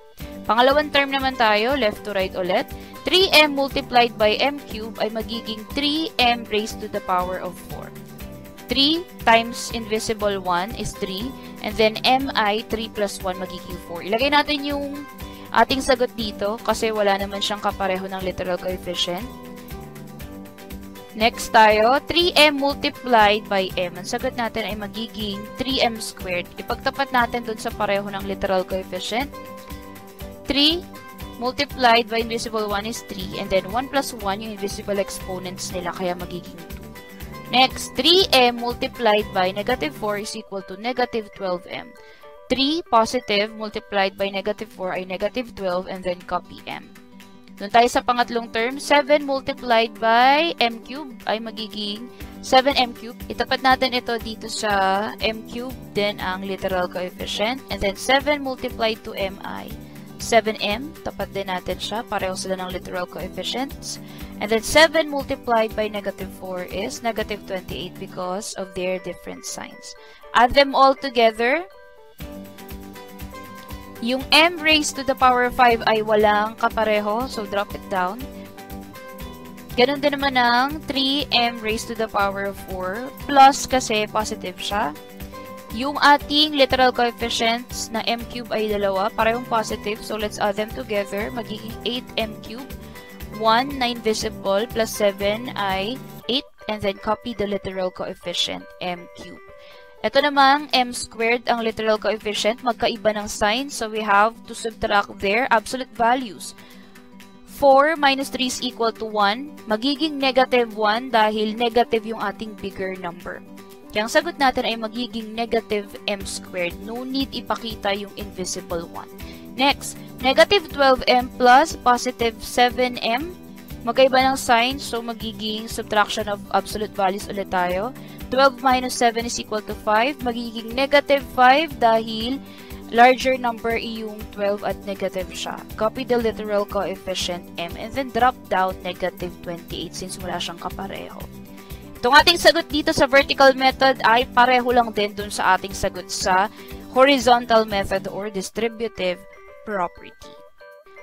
Pangalawang term naman tayo, left to right ulit. three m multiplied by m cubed ay magiging three m raised to the power of four. three times invisible one is three. And then m ay three plus one magiging four. Ilagay natin yung ating sagot dito kasi wala naman siyang kapareho ng literal coefficient. Next tayo, three m multiplied by m. Ang sagot natin ay magiging three m squared. Ipagtapat natin dun sa pareho ng literal coefficient. three multiplied by invisible one is three. And then one plus one, yung invisible exponents nila, kaya magiging two. Next, three m multiplied by negative four is equal to negative twelve m. three positive multiplied by negative four ay negative twelve, and then copy m. Doon tayo sa pangatlong term, seven multiplied by m cubed ay magiging seven m cubed. Itapat natin ito dito sa m cubed, then ang literal coefficient. And then seven multiplied to m ay seven m. Tapat din natin siya, pareho sila ng literal coefficients. And then seven multiplied by negative four is negative twenty-eight because of their different signs. Add them all together. Yung m raised to the power five ay walang kapareho, so drop it down. Ganun din naman ang three m raised to the power of four, plus kasi positive siya. Yung ating literal coefficients na m cube ay dalawa, parehong positive, so let's add them together. Magiging eight m cube, one na invisible, plus seven ay eight, and then copy the literal coefficient m cube. Ito namang m squared ang literal coefficient, magkaiba ng sign, so we have to subtract their absolute values. four minus three is equal to one, magiging negative one dahil negative yung ating bigger number. Kaya ang sagot natin ay magiging negative m squared, no need ipakita yung invisible one. Next, negative twelve m plus positive seven m, magkaiba ng sign, so magiging subtraction of absolute values ulit tayo. twelve minus seven is equal to five, magiging negative five dahil larger number yung twelve at negative siya. Copy the literal coefficient m and then drop down negative twenty-eight since wala siyang kapareho. Itong ating sagot dito sa vertical method ay pareho lang din dun sa ating sagot sa horizontal method or distributive property.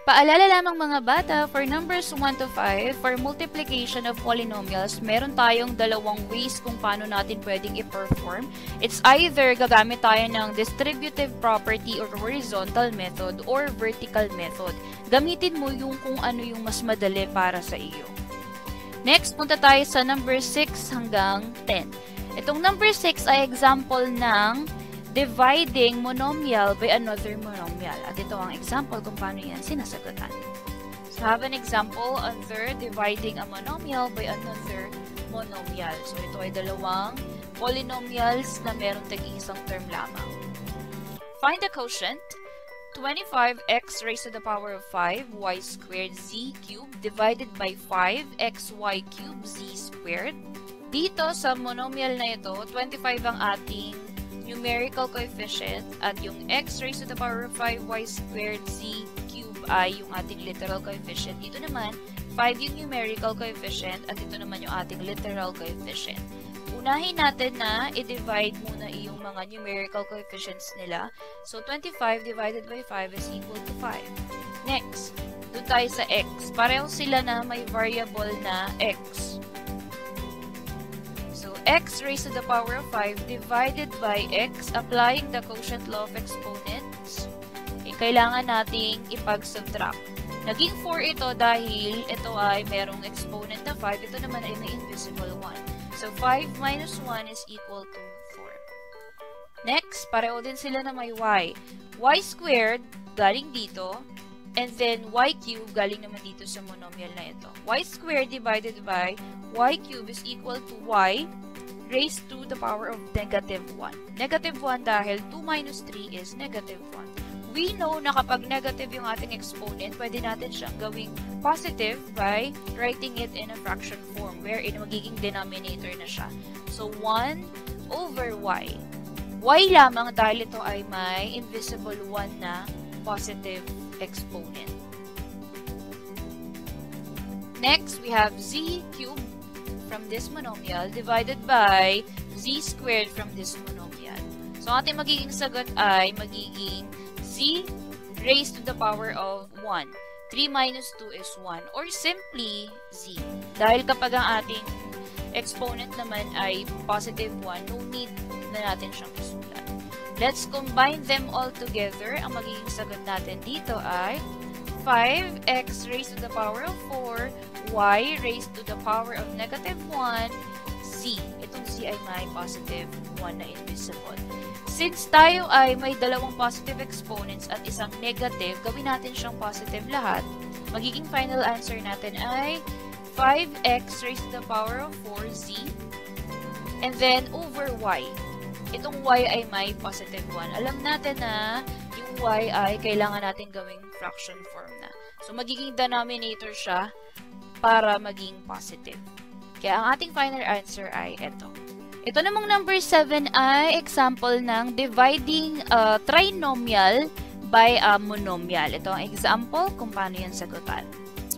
Paalala lamang mga bata, for numbers one to five, for multiplication of polynomials, meron tayong dalawang ways kung paano natin pwedeng i-perform. It's either gagamit tayo ng distributive property or horizontal method or vertical method. Gamitin mo yung kung ano yung mas madali para sa iyo. Next, punta tayo sa number six hanggang ten. Itong number six ay example ng dividing monomial by another monomial. At ito ang example kung paano yan sinasagutan. So, have an example under dividing a monomial by another monomial. So, ito ay dalawang polynomials na meron tag-iisang term lamang. Find the quotient. twenty-five x raised to the power of five, y squared, z cubed, divided by five x, y cubed, z squared. Dito sa monomial na ito, twenty-five ang ating numerical coefficient at yung x raised to the power of five, y squared, z cubed ay yung ating literal coefficient. Dito naman, five yung numerical coefficient at ito naman yung ating literal coefficient. Unahin natin na i-divide muna yung mga numerical coefficients nila. So, twenty-five divided by five is equal to five. Next, doon tayo sa x. Pareho sila na may variable na x. X raised to the power of five divided by x, applying the quotient law of exponents, eh, kailangan nating ipag-subtract. Naging four ito dahil ito ay merong exponent na five, ito naman ay may invisible one. So, five minus one is equal to four. Next, pareho din sila na may y. Y squared, galing dito, and then y cubed, galing naman dito sa monomial na ito. Y squared divided by y cubed is equal to y raised to the power of negative one. Negative one dahil two minus three is negative one. We know na kapag negative yung ating exponent, pwede natin siyang gawing positive by writing it in a fraction form wherein magiging denominator na siya. So, one over y. Y lamang dahil ito ay may invisible one na positive exponent. Next, we have z cubed from this monomial divided by z squared from this monomial. So, ang ating magiging sagot ay magiging z raised to the power of one. three minus two is one. Or simply, z. Dahil kapag ang ating exponent naman ay positive one, no need na natin siyang isulat. Let's combine them all together. Ang magiging sagot natin dito ay five x raised to the power of four, y raised to the power of negative one, z. Itong z ay may positive one na invisible. Since tayo ay may dalawang positive exponents at isang negative, gawin natin siyang positive lahat. Magiging final answer natin ay five x raised to the power of four, z, and then over y. Itong y ay may positive one. Alam natin na yung y ay kailangan natin gawing fraction form na. So, magiging denominator siya para maging positive. Kaya ang ating final answer ay ito. Ito namang number seven ay example ng dividing uh, trinomial by a monomial. Ito ang example kung paano yan sagutan.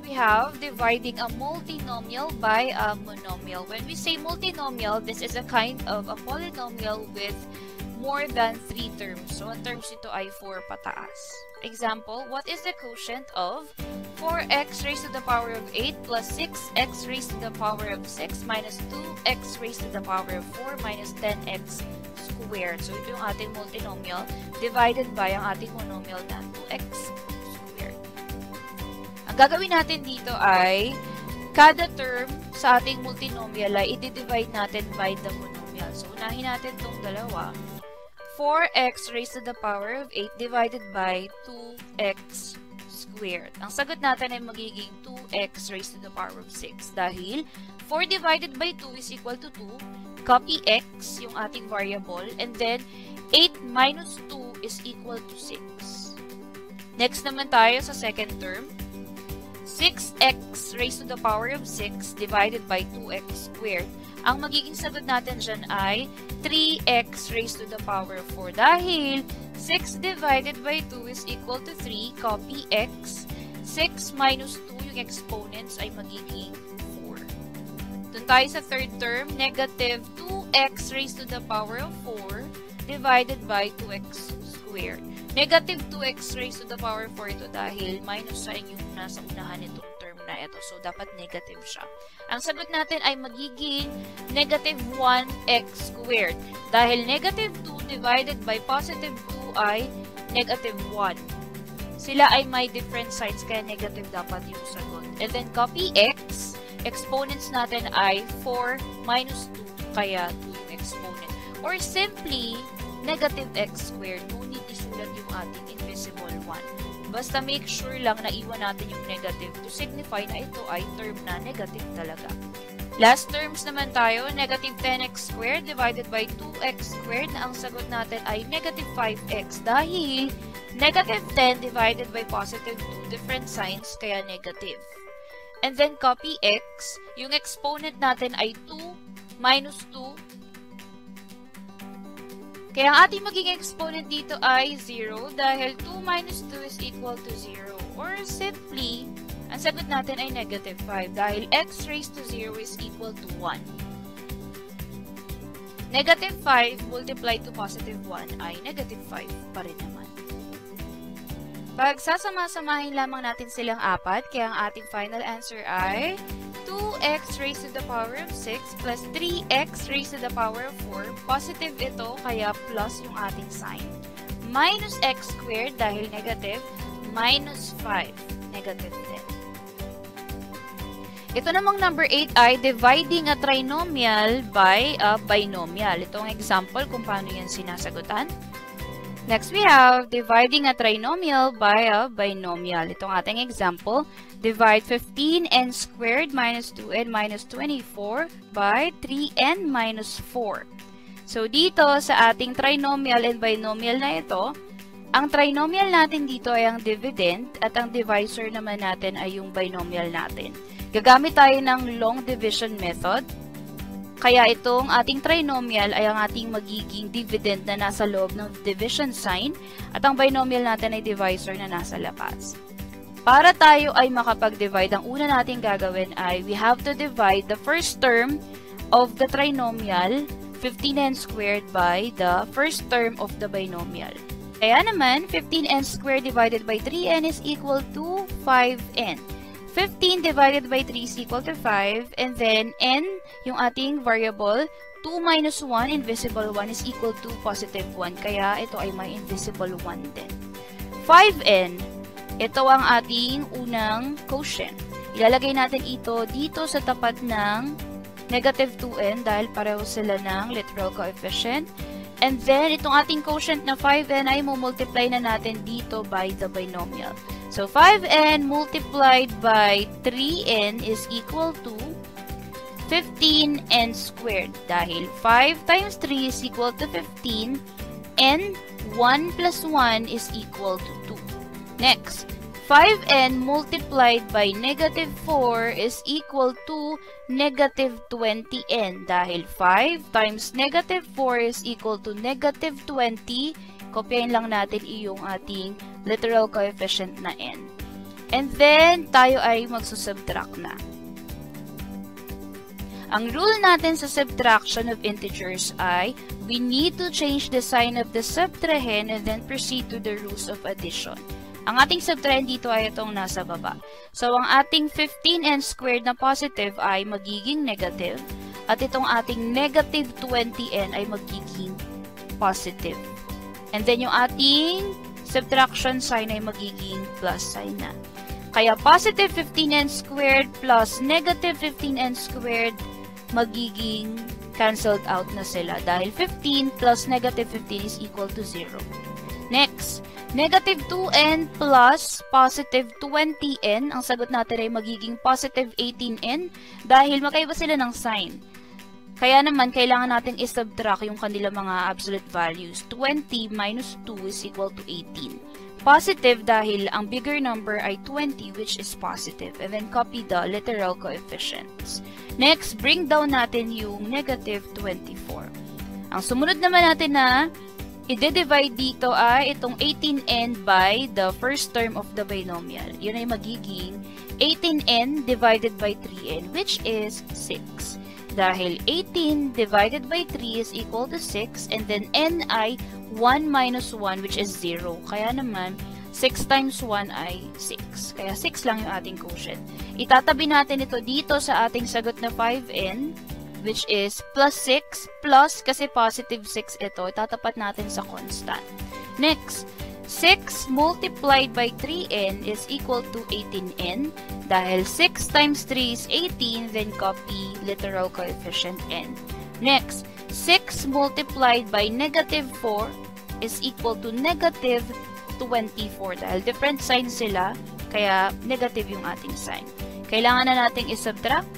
We have dividing a multinomial by a monomial. When we say multinomial, this is a kind of a polynomial with more than three terms. So, ang terms ito ay four pataas. Example, what is the quotient of four x raised to the power of eight plus six x raised to the power of six minus two x raised to the power of four minus ten x squared? So, ito yung ating multinomial divided by ang ating monomial na two x squared. Ang gagawin natin dito ay kada term sa ating multinomial ay i-divide natin by the monomial. So, unahin natin itong dalawa. four x raised to the power of eight divided by two x squared. Ang sagot natin ay magiging two x raised to the power of six dahil four divided by two is equal to two. Copy x yung ating variable and then eight minus two is equal to six. Next naman tayo sa second term. six x raised to the power of six divided by two x squared. Ang magiging sagot natin dyan ay three x raised to the power of four dahil six divided by two is equal to three, copy x. six minus two, yung exponents ay magiging four. Doon tayo sa third term, negative two x raised to the power of four divided by two x squared. Negative two x raised to the power of four ito dahil minus sign yung nasa unahan nito. Na ito. So, dapat negative siya. Ang sagot natin ay magiging negative one x squared. Dahil negative two divided by positive two ay negative one. Sila ay may different signs kaya negative dapat yung sagot. And then, copy x. Exponents natin ay four minus two kaya two yung exponent. Or simply, negative x squared. Ngunit isulat yung ating invisible one. Basta make sure lang na iwan natin yung negative to signify na ito ay term na negative talaga. Last terms naman tayo, negative ten x squared divided by two x squared na ang sagot natin ay negative five x dahil negative ten divided by positive two different signs kaya negative. And then copy x, yung exponent natin ay two minus two. Kaya ang ating magiging exponent dito ay zero dahil two minus two is equal to zero. Or simply, ang sagot natin ay negative five dahil x raised to zero is equal to one. Negative five multiplied to positive one ay negative five pa rin naman. Pag sasama-samahin lamang natin silang apat, kaya ang ating final answer ay two x raised to the power of six plus three x raised to the power of four. Positive ito, kaya plus yung ating sign. Minus x squared dahil negative, minus five, negative ten. Ito namang number eight ay dividing a trinomial by a binomial. Ito ang example kung paano yan sinasagutan. Next, we have dividing a trinomial by a binomial. Itong ating example, divide fifteen n squared minus two n minus twenty-four by three n minus four. So, dito sa ating trinomial and binomial na ito, ang trinomial natin dito ay ang dividend at ang divisor naman natin ay yung binomial natin. Gagamit tayo ng long division method. Kaya itong ating trinomial ay ang ating magiging dividend na nasa loob ng division sign at ang binomial natin ay divisor na nasa labas. Para tayo ay makapag-divide, ang una nating gagawin ay we have to divide the first term of the trinomial fifteen n squared by the first term of the binomial. Kaya naman, fifteen n squared divided by three n is equal to five n. fifteen divided by three is equal to five, and then n, yung ating variable, two minus one, invisible one, is equal to positive one. Kaya ito ay may invisible one din. five n, ito ang ating unang quotient. Ilalagay natin ito dito sa tapat ng negative two n dahil pareho sila ng literal coefficient. And then, itong ating quotient na five n ay multiply na natin dito by the binomial. So, five n multiplied by three n is equal to fifteen n squared. Dahil five times three is equal to fifteen, and one plus one is equal to two. Next, five n multiplied by negative four is equal to negative twenty n dahil five times negative four is equal to negative twenty. Kopyahin lang natin iyong ating literal coefficient na n. And then, tayo ay magsusubtract na. Ang rule natin sa subtraction of integers ay we need to change the sign of the subtrahend and then proceed to the rules of addition. Ang ating subtrahend dito ay itong nasa baba. So, ang ating fifteen n squared na positive ay magiging negative. At itong ating negative twenty n ay magiging positive. And then, yung ating subtraction sign ay magiging plus sign na. Kaya, positive fifteen n squared plus negative fifteen n squared magiging cancelled out na sila. Dahil fifteen plus negative fifteen is equal to zero. Next, negative two n plus positive twenty n, ang sagot natin ay magiging positive eighteen n dahil magkaiba sila ng sign. Kaya naman, kailangan natin i-subtract yung kanila mga absolute values. twenty minus two is equal to eighteen. Positive dahil ang bigger number ay twenty, which is positive. And then copy the literal coefficients. Next, bring down natin yung negative twenty-four. Ang sumunod naman natin na i-divide dito ay itong eighteen n by the first term of the binomial. Yun ay magiging eighteen n divided by three n, which is six. Dahil eighteen divided by three is equal to six, and then n ay one minus one, which is zero. Kaya naman, six times one ay six. Kaya six lang yung ating quotient. Itatabi natin ito dito sa ating sagot na five n, which is plus six plus, kasi positive six ito, itatapat natin sa constant. Next, six multiplied by three n is equal to eighteen n. Dahil six times three is eighteen, then copy literal coefficient n. Next, six multiplied by negative four is equal to negative twenty-four. Dahil different sign sila, kaya negative yung ating sign. Kailangan na nating isubtract.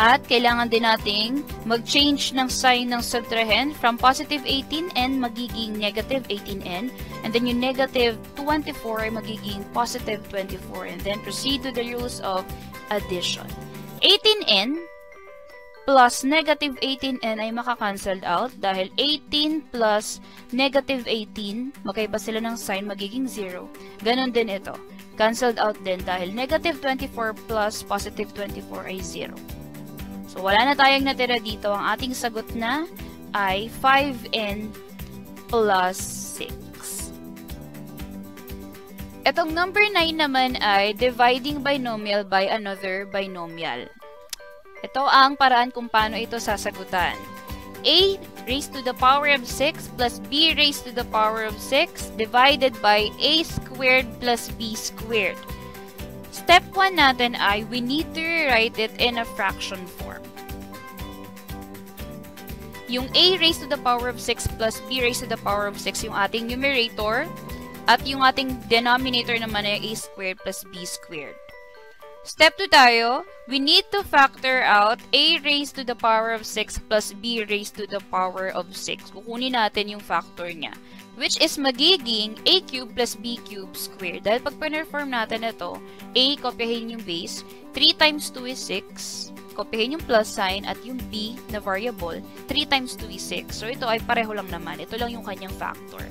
At kailangan din nating mag-change ng sign ng subtrahend from positive eighteen n magiging negative eighteen n. And then yung negative twenty-four ay magiging positive twenty-four. And then proceed to the rules of addition. eighteen n plus negative eighteen n ay maka-cancelled out dahil eighteen plus negative eighteen, magkaiba sila ng sign, magiging zero. Ganon din ito. Cancelled out din dahil negative twenty-four plus positive twenty-four ay zero. So, wala na tayong natira dito. Ang ating sagot na ay five n plus six. Itong number nine naman ay dividing binomial by another binomial. Ito ang paraan kung paano ito sasagutan. A raised to the power of six plus B raised to the power of six divided by A squared plus B squared. Step one natin ay we need to rewrite it in a fraction form. Yung A raised to the power of six plus B raised to the power of six yung ating numerator at yung ating denominator naman ay A squared plus B squared. Step two tayo, we need to factor out A raised to the power of six plus B raised to the power of six. Kukunin natin yung factor niya, which is magiging A cube plus B cube squared. Dahil pag perform natin ito, A, kopyahin yung base, three times two is six, kopyahin yung plus sign, at yung B na variable, three times two is six. So, ito ay pareho lang naman. Ito lang yung kanyang factor.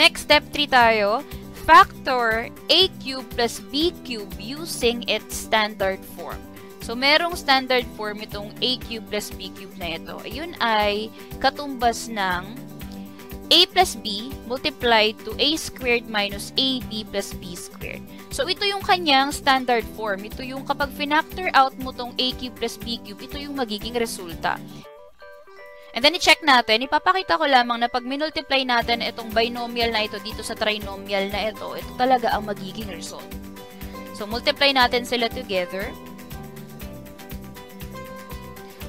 Next, step three tayo, factor A cube plus B cube using its standard form. So, merong standard form itong a cube plus b cube na ito. Ayun ay katumbas ng a plus b multiplied to a squared minus ab plus b squared. So, ito yung kanyang standard form. Ito yung kapag finactor out mo itong a cube plus b cube, ito yung magiging resulta. And then, i-check natin. Ipapakita ko lamang na pag minultiply natin itong binomial na ito dito sa trinomial na ito, ito talaga ang magiging result. So, multiply natin sila together.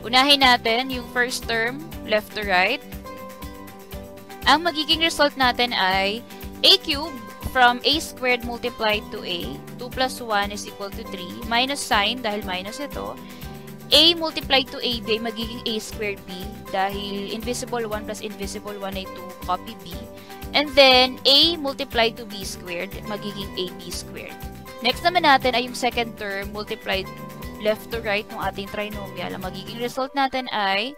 Unahin natin yung first term, left to right. Ang magiging result natin ay a cube from a squared multiplied to a. two plus one is equal to three. Minus sign dahil minus ito. A multiplied to A B magiging A squared B dahil invisible one plus invisible one ay two, copy B. And then, A multiplied to B squared magiging A B squared. Next naman natin ay yung second term multiplied left to right ng ating trinomial. Ang magiging result natin ay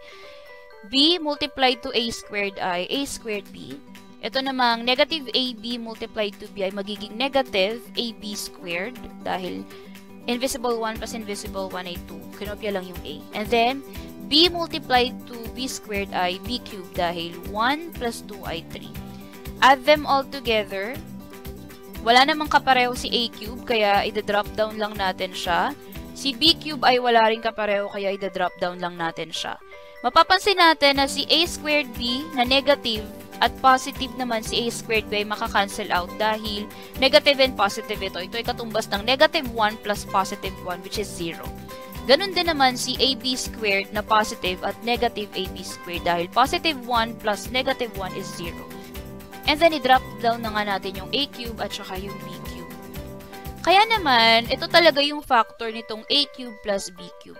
B multiplied to A squared ay A squared B. Ito namang negative A B multiplied to B ay magiging negative A B squared dahil invisible one plus invisible one ay two. Kinopya lang yung A. And then, B multiplied to B squared ay B cubed dahil one plus two ay three. Add them all together. Wala namang kapareho si A cube, kaya i-drop down lang natin siya. Si B cube ay wala rin kapareho, kaya i-drop down lang natin siya. Mapapansin natin na si A squared B na negative at positive naman si a squared b ay makakancel out dahil negative and positive ito. Ito ay katumbas ng negative one plus positive one which is zero. Ganun din naman si ab squared na positive at negative ab squared dahil positive one plus negative one is zero. And then i-drop down na nga natin yung a cube at saka yung b cube. Kaya naman, ito talaga yung factor nitong a cube plus b cube.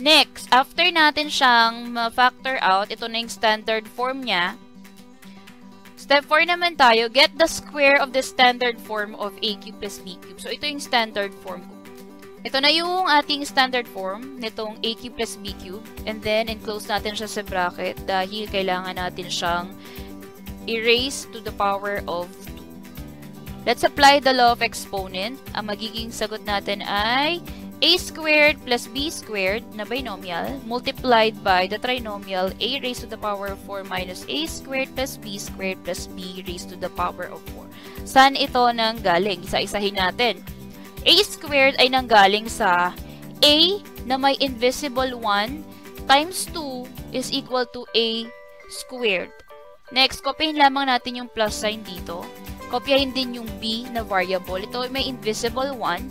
Next, after natin siyang ma-factor out, ito na yung standard form niya. Step four naman tayo, get the square of the standard form of a cube plus b cube. So, ito yung standard form. Ito na yung ating standard form nitong a cube plus b cube. And then, enclose natin siya sa bracket dahil kailangan natin siyang erase to the power of two. Let's apply the law of exponent. Ang magiging sagot natin ay a squared plus b squared na binomial multiplied by the trinomial a raised to the power of four minus a squared plus b squared plus b raised to the power of four. Saan ito nanggaling? Isa-isahin natin. A squared ay nanggaling sa a na may invisible one times two is equal to a squared. Next, kopyahin lamang natin yung plus sign dito. Kopyahin din yung b na variable. Ito ay may invisible one.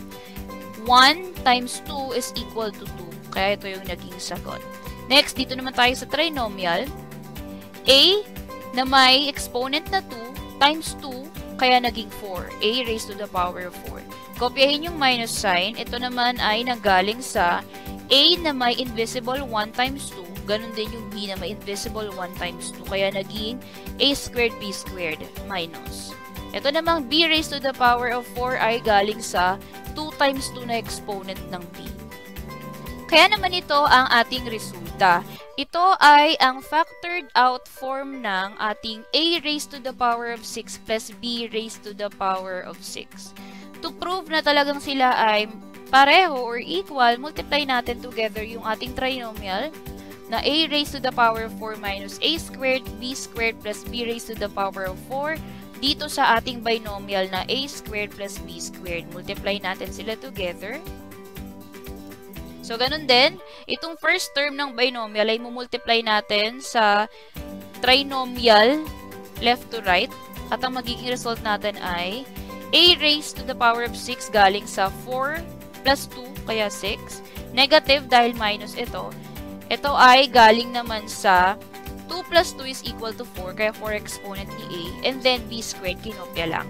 one times two is equal to two. Kaya ito yung naging sagot. Next, dito naman tayo sa trinomial. A na may exponent na two times two, kaya naging four. A raised to the power of four. Kopyahin yung minus sign. Ito naman ay nanggaling sa A na may invisible one times two. Ganun din yung B na may invisible one times two. Kaya naging A squared B squared minus. Ito namang B raised to the power of four ay galing sa two times two na exponent ng b. Kaya naman ito ang ating resulta. Ito ay ang factored out form ng ating a raised to the power of six plus b raised to the power of six. To prove na talagang sila ay pareho or equal, multiply natin together yung ating trinomial na a raised to the power of four minus a squared, b squared plus b raised to the power of four dito sa ating binomial na a squared plus b squared. Multiply natin sila together. So, ganun din. Itong first term ng binomial ay mumultiply natin sa trinomial left to right. At ang magiging result natin ay a raised to the power of six galing sa four plus two, kaya six. Negative dahil minus ito. Ito ay galing naman sa two plus two is equal to four, kaya four exponent ni a, and then b squared, kinopya lang.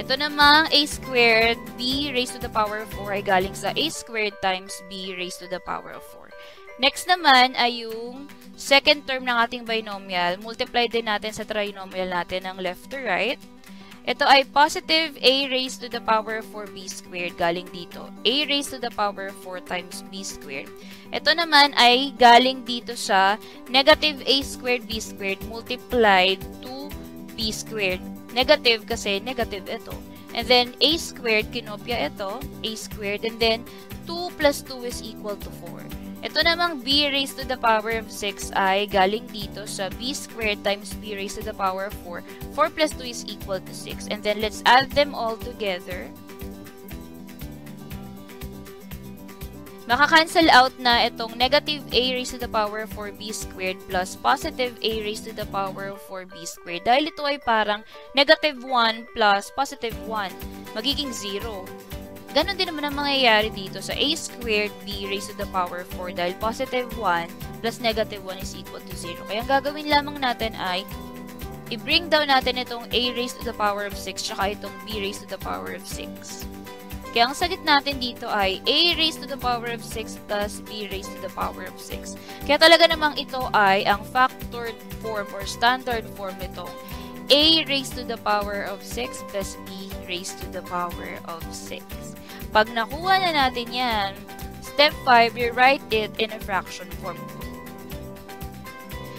Ito namang a squared, b raised to the power of four ay galing sa a squared times b raised to the power of four. Next naman ay yung second term ng ating binomial. Multiply din natin sa trinomial natin ng left to right. Ito ay positive a raised to the power of four b squared galing dito. A raised to the power of four times b squared. Ito naman ay galing dito sa negative a squared b squared multiplied to b squared. Negative kasi negative ito. And then, a squared, kinopia ito, a squared, and then, two plus two is equal to four. Ito namang b raised to the power of six ay galing dito sa b squared times b raised to the power of four. four plus two is equal to six. And then, let's add them all together. Maka-cancel out na itong negative a raised to the power of four b squared plus positive a raised to the power of four b squared. Dahil ito ay parang negative one plus positive one. Magiging zero. Ganon din naman ang mangyayari dito sa a squared b raised to the power of four dahil positive one plus negative one is equal to zero. Kaya ang gagawin lamang natin ay i-bring down natin itong a raised to the power of six tsaka itong b raised to the power of six. Kaya ang sagot natin dito ay a raised to the power of six plus b raised to the power of six. Kaya talaga namang ito ay ang factored form or standard form nitong a raised to the power of six plus b raised to the power of six. Pag nakuha na natin yan, step five, rewrite it in a fraction form.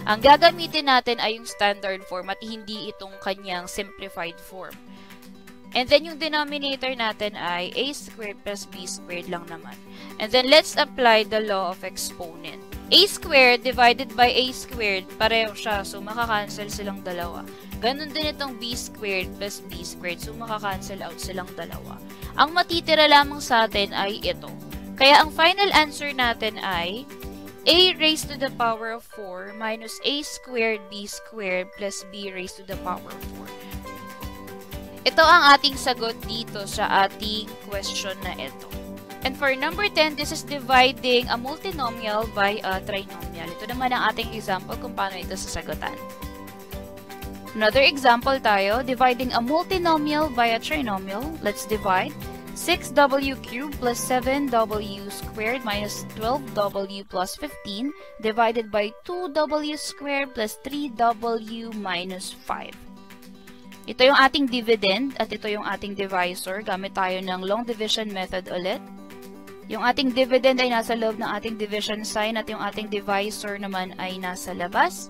Ang gagamitin natin ay yung standard form at hindi itong kanyang simplified form. And then, yung denominator natin ay a squared plus b squared lang naman. And then, let's apply the law of exponent. A squared divided by a squared, pareho siya. So, makakancel silang dalawa. Ganun din itong b squared plus b squared. So, makakancel out silang dalawa. Ang matitira lamang sa atin ay ito. Kaya, ang final answer natin ay a raised to the power of four minus a squared b squared plus b raised to the power of four. Ito ang ating sagot dito sa ating question na ito. And for number ten, this is dividing a multinomial by a trinomial. Ito naman ang ating example kung paano ito sasagutan. Another example tayo, dividing a multinomial by a trinomial. Let's divide six w cubed plus seven w squared minus twelve w plus fifteen divided by two w squared plus three w minus five. Ito yung ating dividend at ito yung ating divisor. Gamit tayo ng long division method ulit. Yung ating dividend ay nasa loob ng ating division sign at yung ating divisor naman ay nasa labas.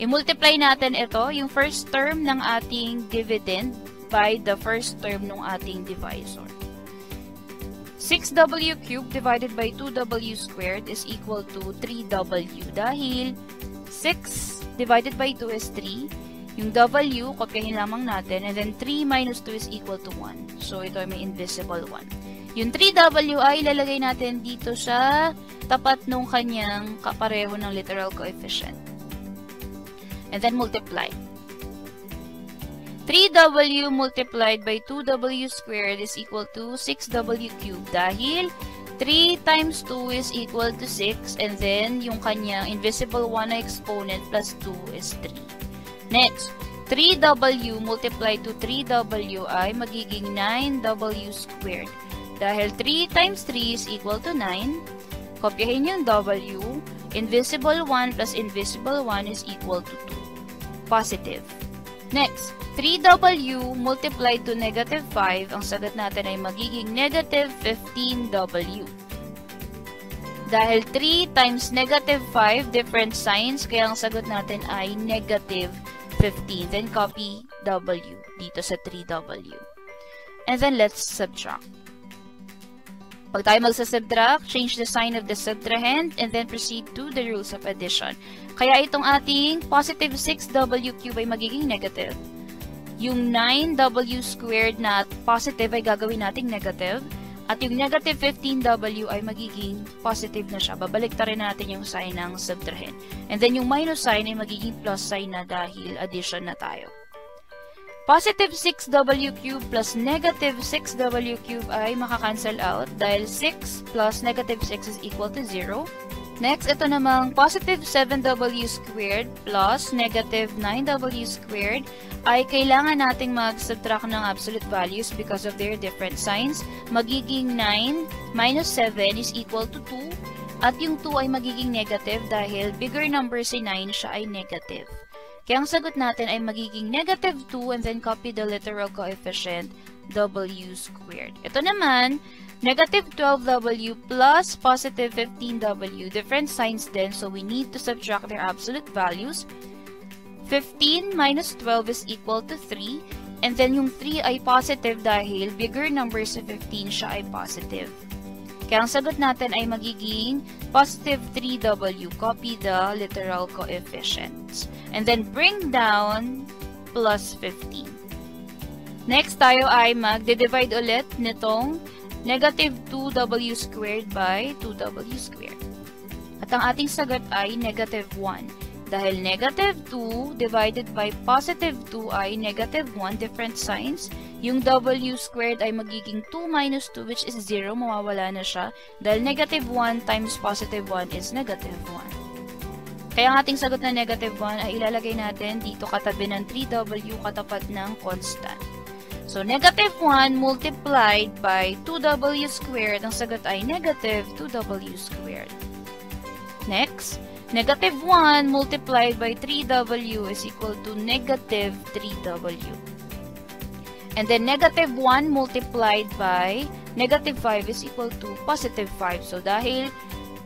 I-multiply natin ito, yung first term ng ating dividend by the first term ng ating divisor. six w cubed divided by two w squared is equal to three w dahil six divided by two is three. Yung W, kopyahin lamang natin, and then three minus two is equal to one. So, ito ay may invisible one. Yung three w ay ilalagay natin dito sa tapat nung kanyang kapareho ng literal coefficient. And then, multiply. three w multiplied by two w squared is equal to six w cubed dahil three times two is equal to six, and then yung kanyang invisible one na exponent plus two is three. Next, three w multiplied to three w ay magiging nine w squared. Dahil three times three is equal to nine, kopyahin yung w, invisible one plus invisible one is equal to two. Positive. Next, three w multiplied to negative five, ang sagot natin ay magiging negative fifteen w. Dahil three times negative five, different signs, kaya ang sagot natin ay negative fifteen. Then copy W dito sa three w. And then let's subtract. Pag tayo magsasubtract, change the sign of the subtrahend and then proceed to the rules of addition. Kaya itong ating positive six w cube ay magiging negative. Yung nine w squared na positive ay gagawin nating negative. At yung negative fifteen w ay magiging positive na siya. Babaliktarin natin yung sign ng subtrahend. And then yung minus sign ay magiging plus sign na dahil addition na tayo. Positive six w cube plus negative six w cube ay makakancel out dahil six plus negative six is equal to zero. Next, ito namang positive seven w squared plus negative nine w squared ay kailangan nating mag-subtract ng absolute values because of their different signs. Magiging nine minus seven is equal to two at yung two ay magiging negative dahil bigger number si nine, siya ay negative. Kaya ang sagot natin ay magiging negative two and then copy the literal coefficient w squared. Ito naman, negative twelve w plus positive fifteen w. Different signs then, so we need to subtract their absolute values. fifteen minus twelve is equal to three. And then yung three ay positive dahil bigger number sa fifteen siya ay positive. Kaya ang sagot natin ay magiging positive three W. Copy the literal coefficients. And then bring down plus fifteen. Next tayo ay mag-divide ulit nitong negative two W squared by two W squared. At ang ating sagot ay negative one. Dahil negative two divided by positive two ay negative one, different signs. Yung W squared ay magiging two minus two, which is zero, mawawala na siya. Dahil negative one times positive one is negative one. Kaya ang ating sagot na negative one ay ilalagay natin dito katabi ng three W katapat ng constant. So, negative one multiplied by two W squared, ang sagot ay negative two W squared. Next, negative one multiplied by three W is equal to negative three W. And then negative one multiplied by negative five is equal to positive five. So dahil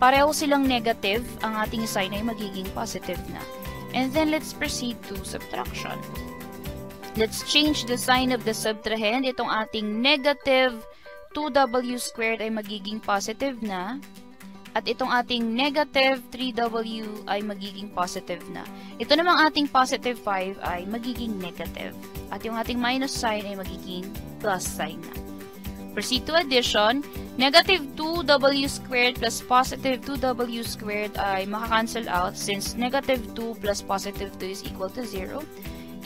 pareho silang negative, ang ating sign ay magiging positive na. And then let's proceed to subtraction. Let's change the sign of the subtrahend. Itong ating negative two W squared ay magiging positive na. At itong ating negative three W ay magiging positive na. Ito namang ating positive five ay magiging negative. At yung ating minus sign ay magiging plus sign na. Proceed to addition. Negative two W squared plus positive two W squared ay makakancel out since negative two plus positive two is equal to zero.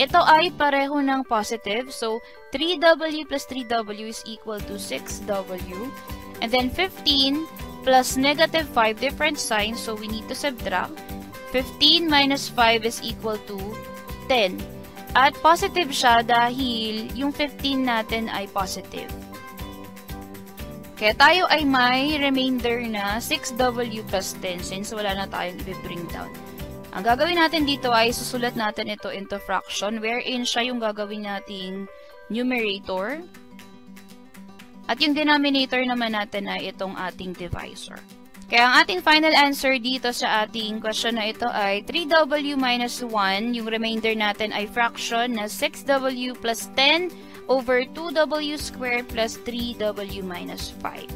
Ito ay pareho ng positive. So, three W plus three W is equal to six W. And then fifteen plus negative five, different signs, so we need to subtract. fifteen minus five is equal to ten. At positive siya dahil yung fifteen natin ay positive. Kaya tayo ay may remainder na six W plus ten since wala na tayong i-bring down. Ang gagawin natin dito ay susulat natin ito into fraction wherein siya yung gagawin nating numerator. At yung denominator naman natin ay itong ating divisor. Kaya ang ating final answer dito sa ating question na ito ay three W minus one. Yung remainder natin ay fraction na six W plus ten over two W squared plus three W minus five.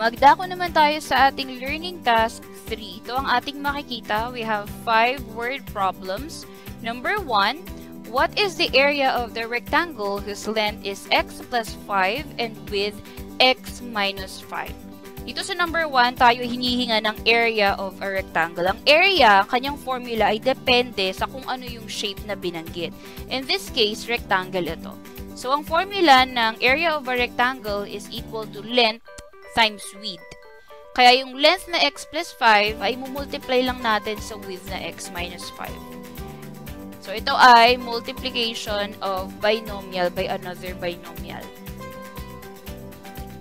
Magdako naman tayo sa ating learning task three. Ito ang ating makikita. We have five word problems. Number one. What is the area of the rectangle whose length is x plus five and width x minus five? Dito sa number one, tayo hinihinga ng area of a rectangle. Ang area, kanyang formula ay depende sa kung ano yung shape na binanggit. In this case, rectangle ito. So, ang formula ng area of a rectangle is equal to length times width. Kaya yung length na x plus five ay mumultiply lang natin sa width na x minus five. So, ito ay multiplication of binomial by another binomial.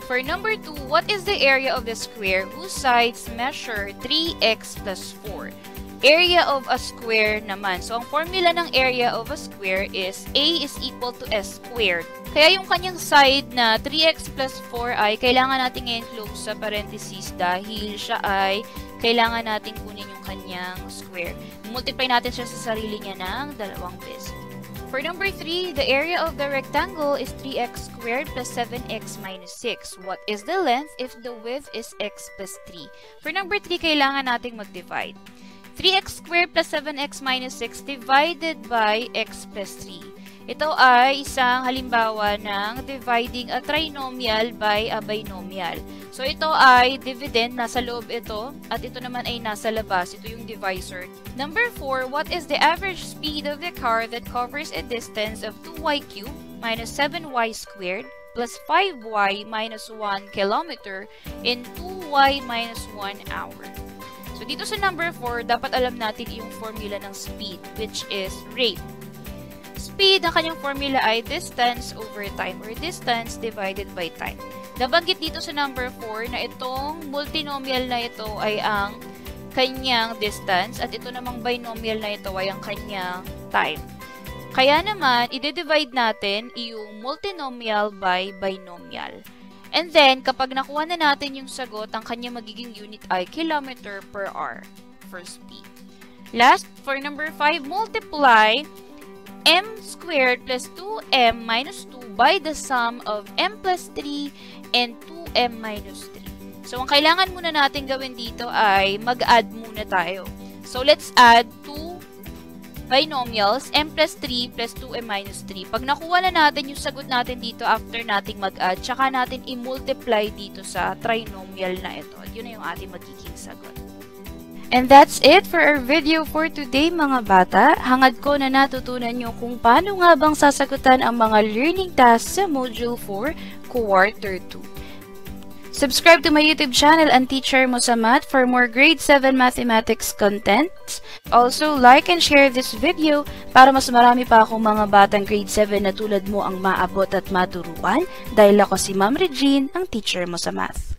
For number two, what is the area of the square whose sides measure three x plus four? Area of a square naman. So, ang formula ng area of a square is A is equal to S squared. Kaya yung kanyang side na three x plus four ay kailangan natin i-enclose sa parenthesis dahil siya ay kailangan natin kunin yung kanyang square. Multiply natin siya sa sarili niya ng dalawang beses. For number three, the area of the rectangle is three x squared plus seven x minus six. What is the length if the width is x plus three? For number three, kailangan natin mag-divide. three x squared plus seven x minus six divided by x plus three. Ito ay isang halimbawa ng dividing a trinomial by a binomial. So, ito ay dividend. Nasa loob ito. At ito naman ay nasa labas. Ito yung divisor. Number four, what is the average speed of the car that covers a distance of two y cubed minus seven y squared plus five y minus one kilometer in two y minus one hour? So, dito sa number four, dapat alam natin yung formula ng speed, which is rate. Speed, ang kanyang formula ay distance over time, or distance divided by time. Nabanggit dito sa number four na itong multinomial na ito ay ang kanyang distance, at ito namang binomial na ito ay ang kanyang time. Kaya naman, i-divide natin yung multinomial by binomial. And then, kapag nakuha na natin yung sagot, ang kanya magiging unit ay kilometer per hour for speed. Last, for number five, multiply m squared plus two m minus two by the sum of m plus three and two m minus three. So, ang kailangan muna natin gawin dito ay mag-add muna tayo. So, let's add two binomials, m plus three plus two m minus three. Pag nakuha na natin yung sagot natin dito after nating mag-add, tsaka natin i-multiply dito sa trinomial na ito. Yun na yung ating magiging sagot. And that's it for our video for today, mga bata. Hangad ko na natutunan nyo kung paano nga bang sasagutan ang mga learning tasks sa Module four, Quarter two. Subscribe to my YouTube channel, Ang Titser Mo sa Math, for more Grade seven Mathematics content. Also, like and share this video para mas marami pa akong mga batang Grade seven na tulad mo ang maabot at maturuan. Dahil ako si Ma'am Regine, ang Titser Mo sa Math.